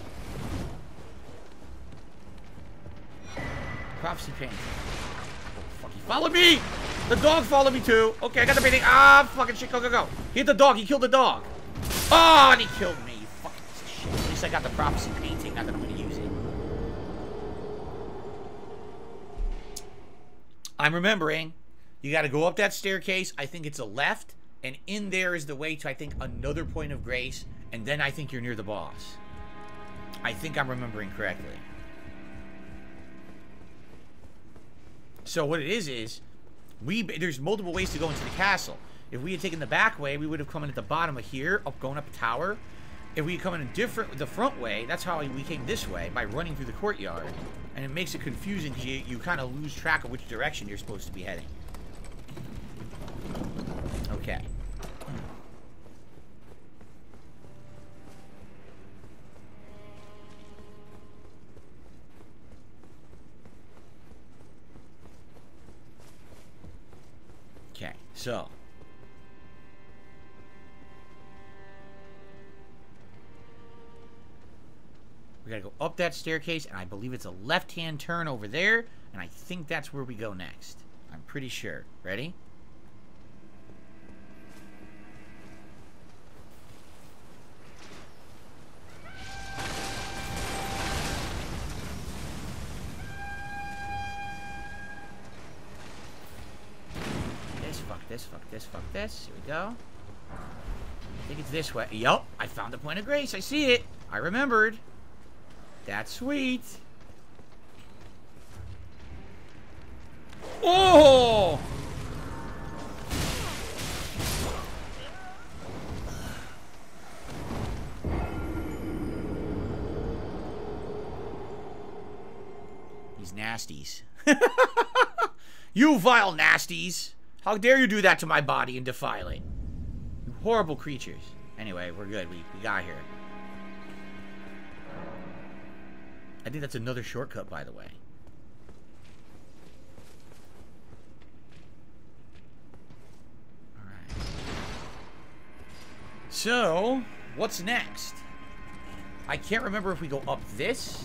Prophecy Painting. Oh, fuck, he followed me! The dog followed me too. Okay, I got the painting. Ah, fucking shit. Go, go, go. He hit the dog. He killed the dog. Oh, and he killed me. You fucking shit. At least I got the Prophecy Painting. Not that I'm gonna use it. I'm remembering. You got to go up that staircase. I think it's a left. And in there is the way to, I think, another point of grace. And then I think you're near the boss. I think I'm remembering correctly. So what it is is, we there's multiple ways to go into the castle. If we had taken the back way, we would have come in at the bottom of here, up going up a tower. If we had come in a different, the front way, that's how we came this way, by running through the courtyard. And it makes it confusing because you, you kind of lose track of which direction you're supposed to be heading. Okay. Okay, so. We gotta go up that staircase, and I believe it's a left-hand turn over there, and I think that's where we go next. I'm pretty sure. Ready? This, fuck this, fuck this, fuck this. Here we go. I think it's this way. Yup, I found the point of grace. I see it. I remembered. That's sweet. Oh! These nasties. You vile nasties! How dare you do that to my body and defile it? You horrible creatures. Anyway, we're good. We, we got here. I think that's another shortcut, by the way. Alright. So, what's next? I can't remember if we go up this,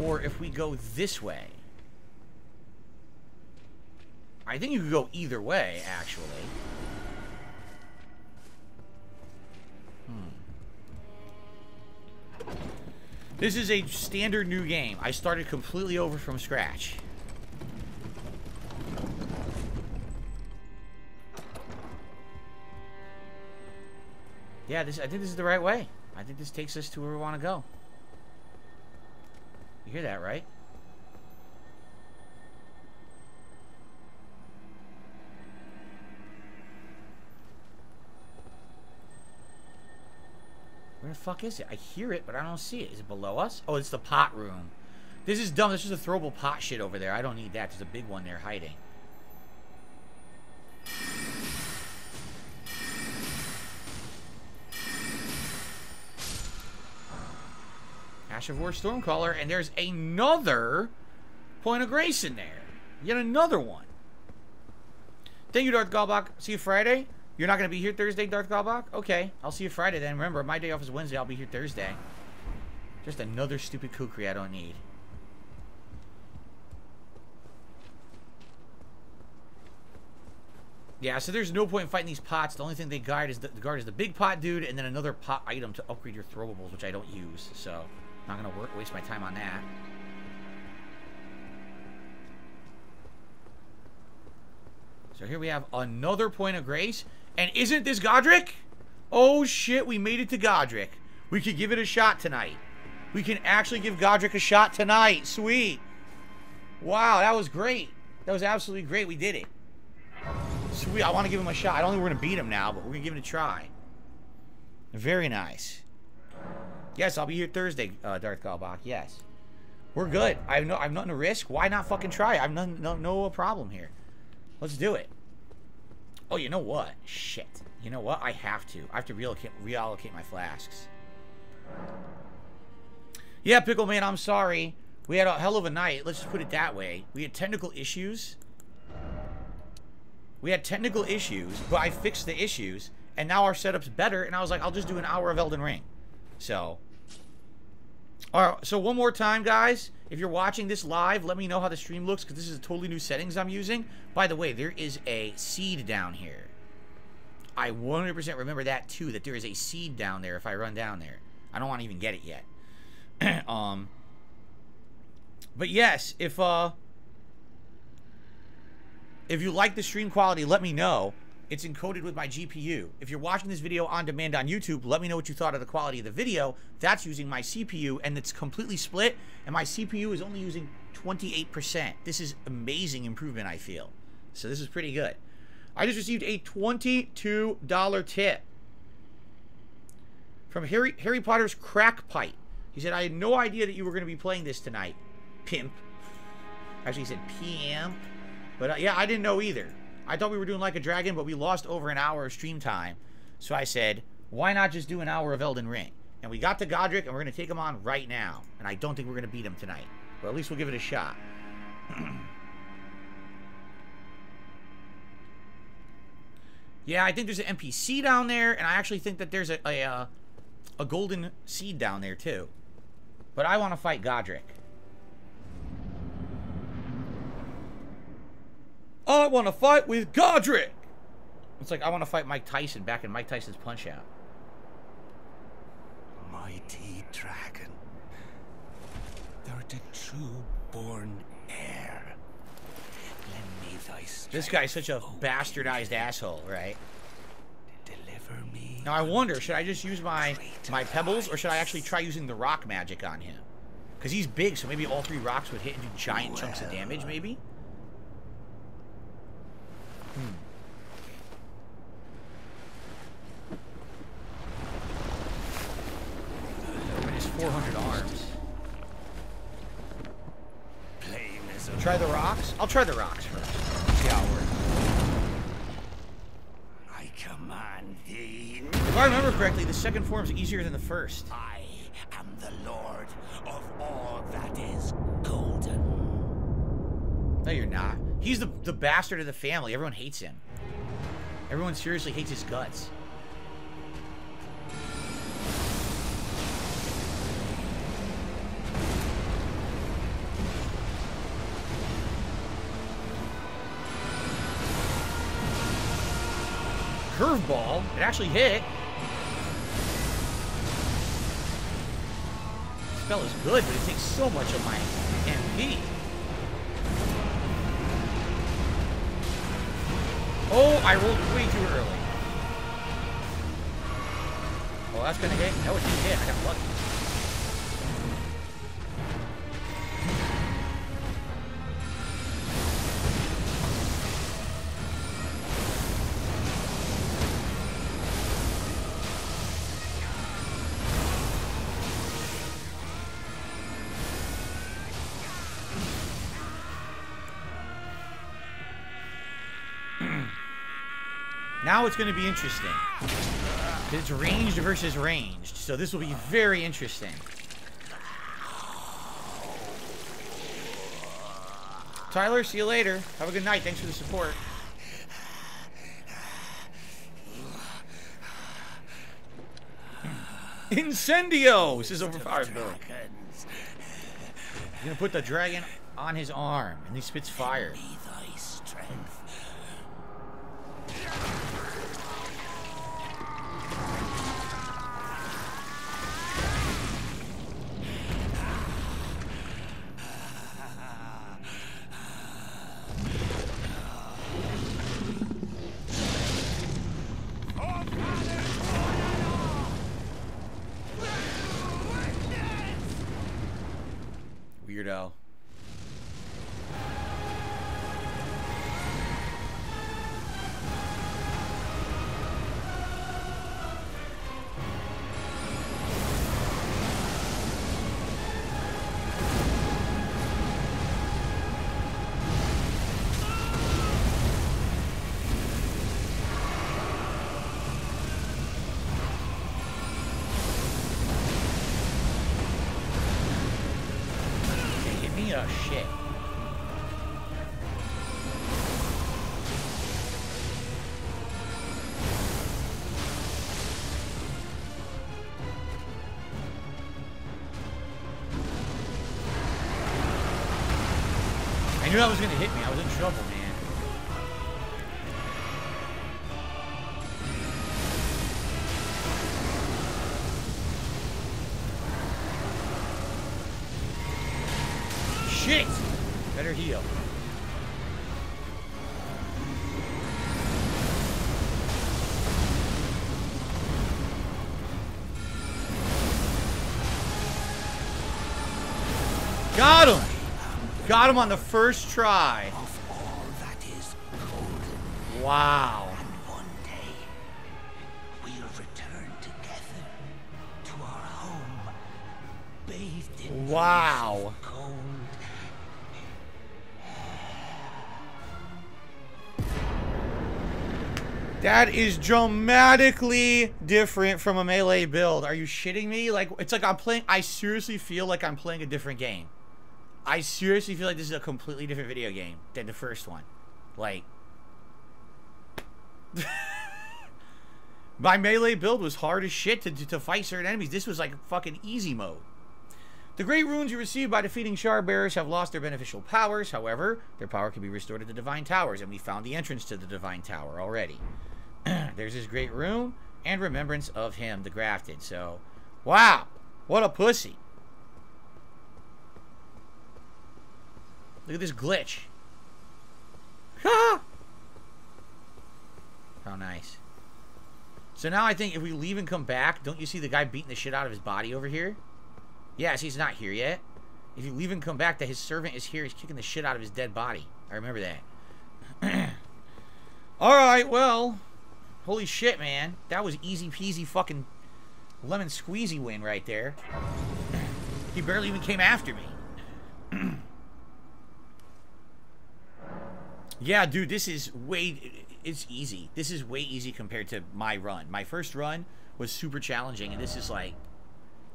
or if we go this way. I think you could go either way, actually. Hmm. This is a standard new game. I started completely over from scratch. Yeah, this, I think this is the right way. I think this takes us to where we want to go. You hear that, right? Where the fuck is it? I hear it, but I don't see it. Is it below us? Oh, it's the pot room. This is dumb. This is a throwable pot shit over there. I don't need that. There's a big one there hiding. Ash of War Stormcaller, and there's another point of grace in there. Yet another one. Thank you, Darth Galbach. See you Friday. You're not going to be here Thursday, Darth Galbach? Okay, I'll see you Friday then. Remember, my day off is Wednesday. I'll be here Thursday. Just another stupid Kukri I don't need. Yeah, so there's no point in fighting these pots. The only thing they guard is the, the guard is the big pot dude and then another pot item to upgrade your throwables, which I don't use. So, I'm not going to work waste my time on that. So here we have another point of grace. And isn't this Godrick? Oh shit, we made it to Godrick. We could give it a shot tonight. We can actually give Godrick a shot tonight. Sweet. Wow, that was great. That was absolutely great. We did it. Sweet, I want to give him a shot. I don't think we're going to beat him now, but we're going to give it a try. Very nice. Yes, I'll be here Thursday, uh, Darth Galbach. Yes. We're good. I have, no, I have nothing to risk. Why not fucking try? I have no, no, no problem here. Let's do it. Oh, you know what? Shit. You know what? I have to. I have to reallocate, reallocate my flasks. Yeah, Pickle Man, I'm sorry. We had a hell of a night. Let's just put it that way. We had technical issues. We had technical issues, but I fixed the issues, and now our setup's better, and I was like, I'll just do an hour of Elden Ring. So. Alright, so one more time, guys. If you're watching this live, let me know how the stream looks, because this is a totally new settings I'm using. By the way, there is a seed down here. I one hundred percent remember that, too, that there is a seed down there if I run down there. I don't want to even get it yet. um, But yes, if... uh, If you like the stream quality, let me know. It's encoded with my G P U. If you're watching this video on demand on YouTube, let me know what you thought of the quality of the video. That's using my C P U, and it's completely split, and my C P U is only using twenty-eight percent. This is amazing improvement, I feel. So this is pretty good. I just received a twenty-two dollar tip from Harry, Harry Potter's Crackpite. He said, I had no idea that you were going to be playing this tonight, pimp. Actually, he said pimp. But uh, yeah, I didn't know either. I thought we were doing Like a Dragon, but we lost over an hour of stream time. So I said, why not just do an hour of Elden Ring? And we got to Godrick, and we're going to take him on right now. And I don't think we're going to beat him tonight. But at least we'll give it a shot. Yeah, I think there's an N P C down there, and I actually think that there's a, a, uh, a Golden Seed down there, too. But I want to fight Godrick. I want to fight with Godrick! It's like I want to fight Mike Tyson back in Mike Tyson's Punch-Out. Mighty dragon. Thou art a true-born heir. Lend me thy strength. This guy's such a bastardized asshole, right? Deliver me. Now I wonder, should I just use my, my pebbles, or should I actually try using the rock magic on him? Because he's big, so maybe all three rocks would hit and do giant well. chunks of damage, maybe? Hmm. It's four hundred arms. Try the rocks? I'll try the rocks first. See how it works. I command thee. If I remember correctly, the second form is easier than the first. I am the lord of all that is golden. No, you're not. He's the, the bastard of the family. Everyone hates him. Everyone seriously hates his guts. Curveball. It actually hit. The spell is good, but it takes so much of my M P. Oh, I rolled way too early. Oh, that's gonna hit. No, it didn't hit. I got lucky. Now it's going to be interesting. It's ranged versus ranged, so this will be very interesting. Tyler, see you later. Have a good night. Thanks for the support. Incendio! This is overpowered, Bill. He's going to put the dragon on his arm, and he spits fire. Weirdo. I knew that was gonna hit me. I was in trouble, man. Shit! Better heal. Got him! Got him on the first try. Wow. Wow. That is dramatically different from a melee build. Are you shitting me? Like, it's like I'm playing, I seriously feel like I'm playing a different game. I seriously feel like this is a completely different video game than the first one. Like, my melee build was hard as shit to, to, to fight certain enemies. This was like fucking easy mode. The great runes you receive by defeating shard bearers have lost their beneficial powers. However, their power can be restored to the Divine Towers, and we found the entrance to the Divine Tower already. There's his great rune and remembrance of him, the grafted. So, wow, what a pussy. Look at this glitch. How nice. So now I think if we leave and come back, don't you see the guy beating the shit out of his body over here? Yes, he's not here yet. If you leave and come back, that his servant is here. He's kicking the shit out of his dead body. I remember that. Alright, well. Holy shit, man. That was easy peasy fucking lemon squeezy win right there. He barely even came after me. Yeah, dude, this is way... It's easy. This is way easy compared to my run. My first run was super challenging, and this is like...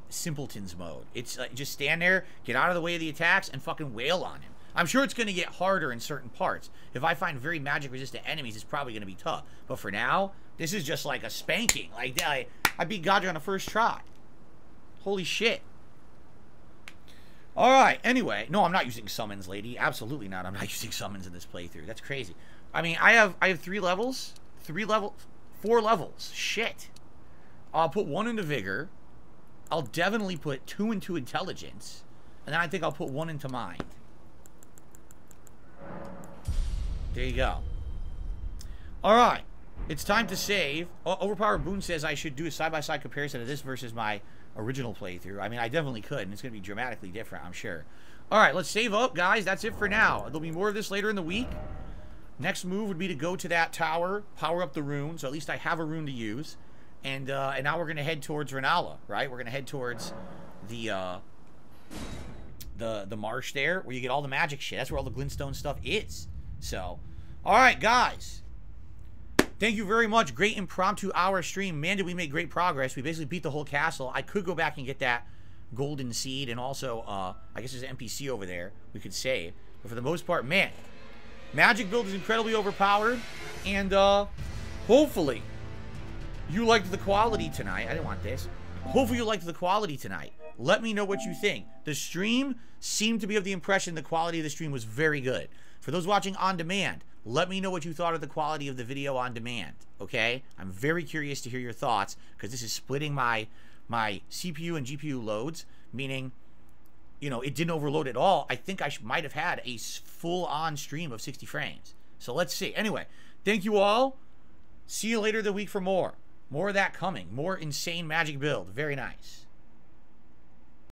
simpleton's mode. It's like just stand there, get out of the way of the attacks, and fucking wail on him. I'm sure it's going to get harder in certain parts. If I find very magic resistant enemies, it's probably going to be tough. But for now, this is just like a spanking. Like I, I beat Godrick on the first try. Holy shit. Alright, anyway. No, I'm not using summons, lady. Absolutely not. I'm not using summons in this playthrough. That's crazy. I mean, I have I have three levels. Three levels. Four levels. Shit. I'll put one into Vigor. I'll definitely put two into Intelligence, and then I think I'll put one into Mind. There you go. Alright, it's time to save. O Overpowered Boon says I should do a side-by-side comparison of this versus my original playthrough. I mean, I definitely could, and it's going to be dramatically different, I'm sure. Alright, let's save up, guys. That's it for now. There'll be more of this later in the week. Next move would be to go to that tower, power up the rune, so at least I have a rune to use. And, uh, and now we're going to head towards Renala, right? We're going to head towards the, uh, the, the marsh there, where you get all the magic shit. That's where all the Glintstone stuff is. So, alright, guys. Thank you very much. Great impromptu hour stream. Man, did we make great progress. We basically beat the whole castle. I could go back and get that Golden Seed, and also, uh, I guess there's an N P C over there we could save. But for the most part, man, magic build is incredibly overpowered. And, uh, hopefully... you liked the quality tonight. I didn't want this. Hopefully you liked the quality tonight. Let me know what you think. The stream seemed to be of the impression the quality of the stream was very good. For those watching on demand, let me know what you thought of the quality of the video on demand. Okay? I'm very curious to hear your thoughts, because this is splitting my my C P U and G P U loads, meaning, you know, it didn't overload at all. I think I might have had a full-on stream of sixty frames. So let's see. Anyway, thank you all. See you later the week for more. More of that coming. More insane magic build. Very nice.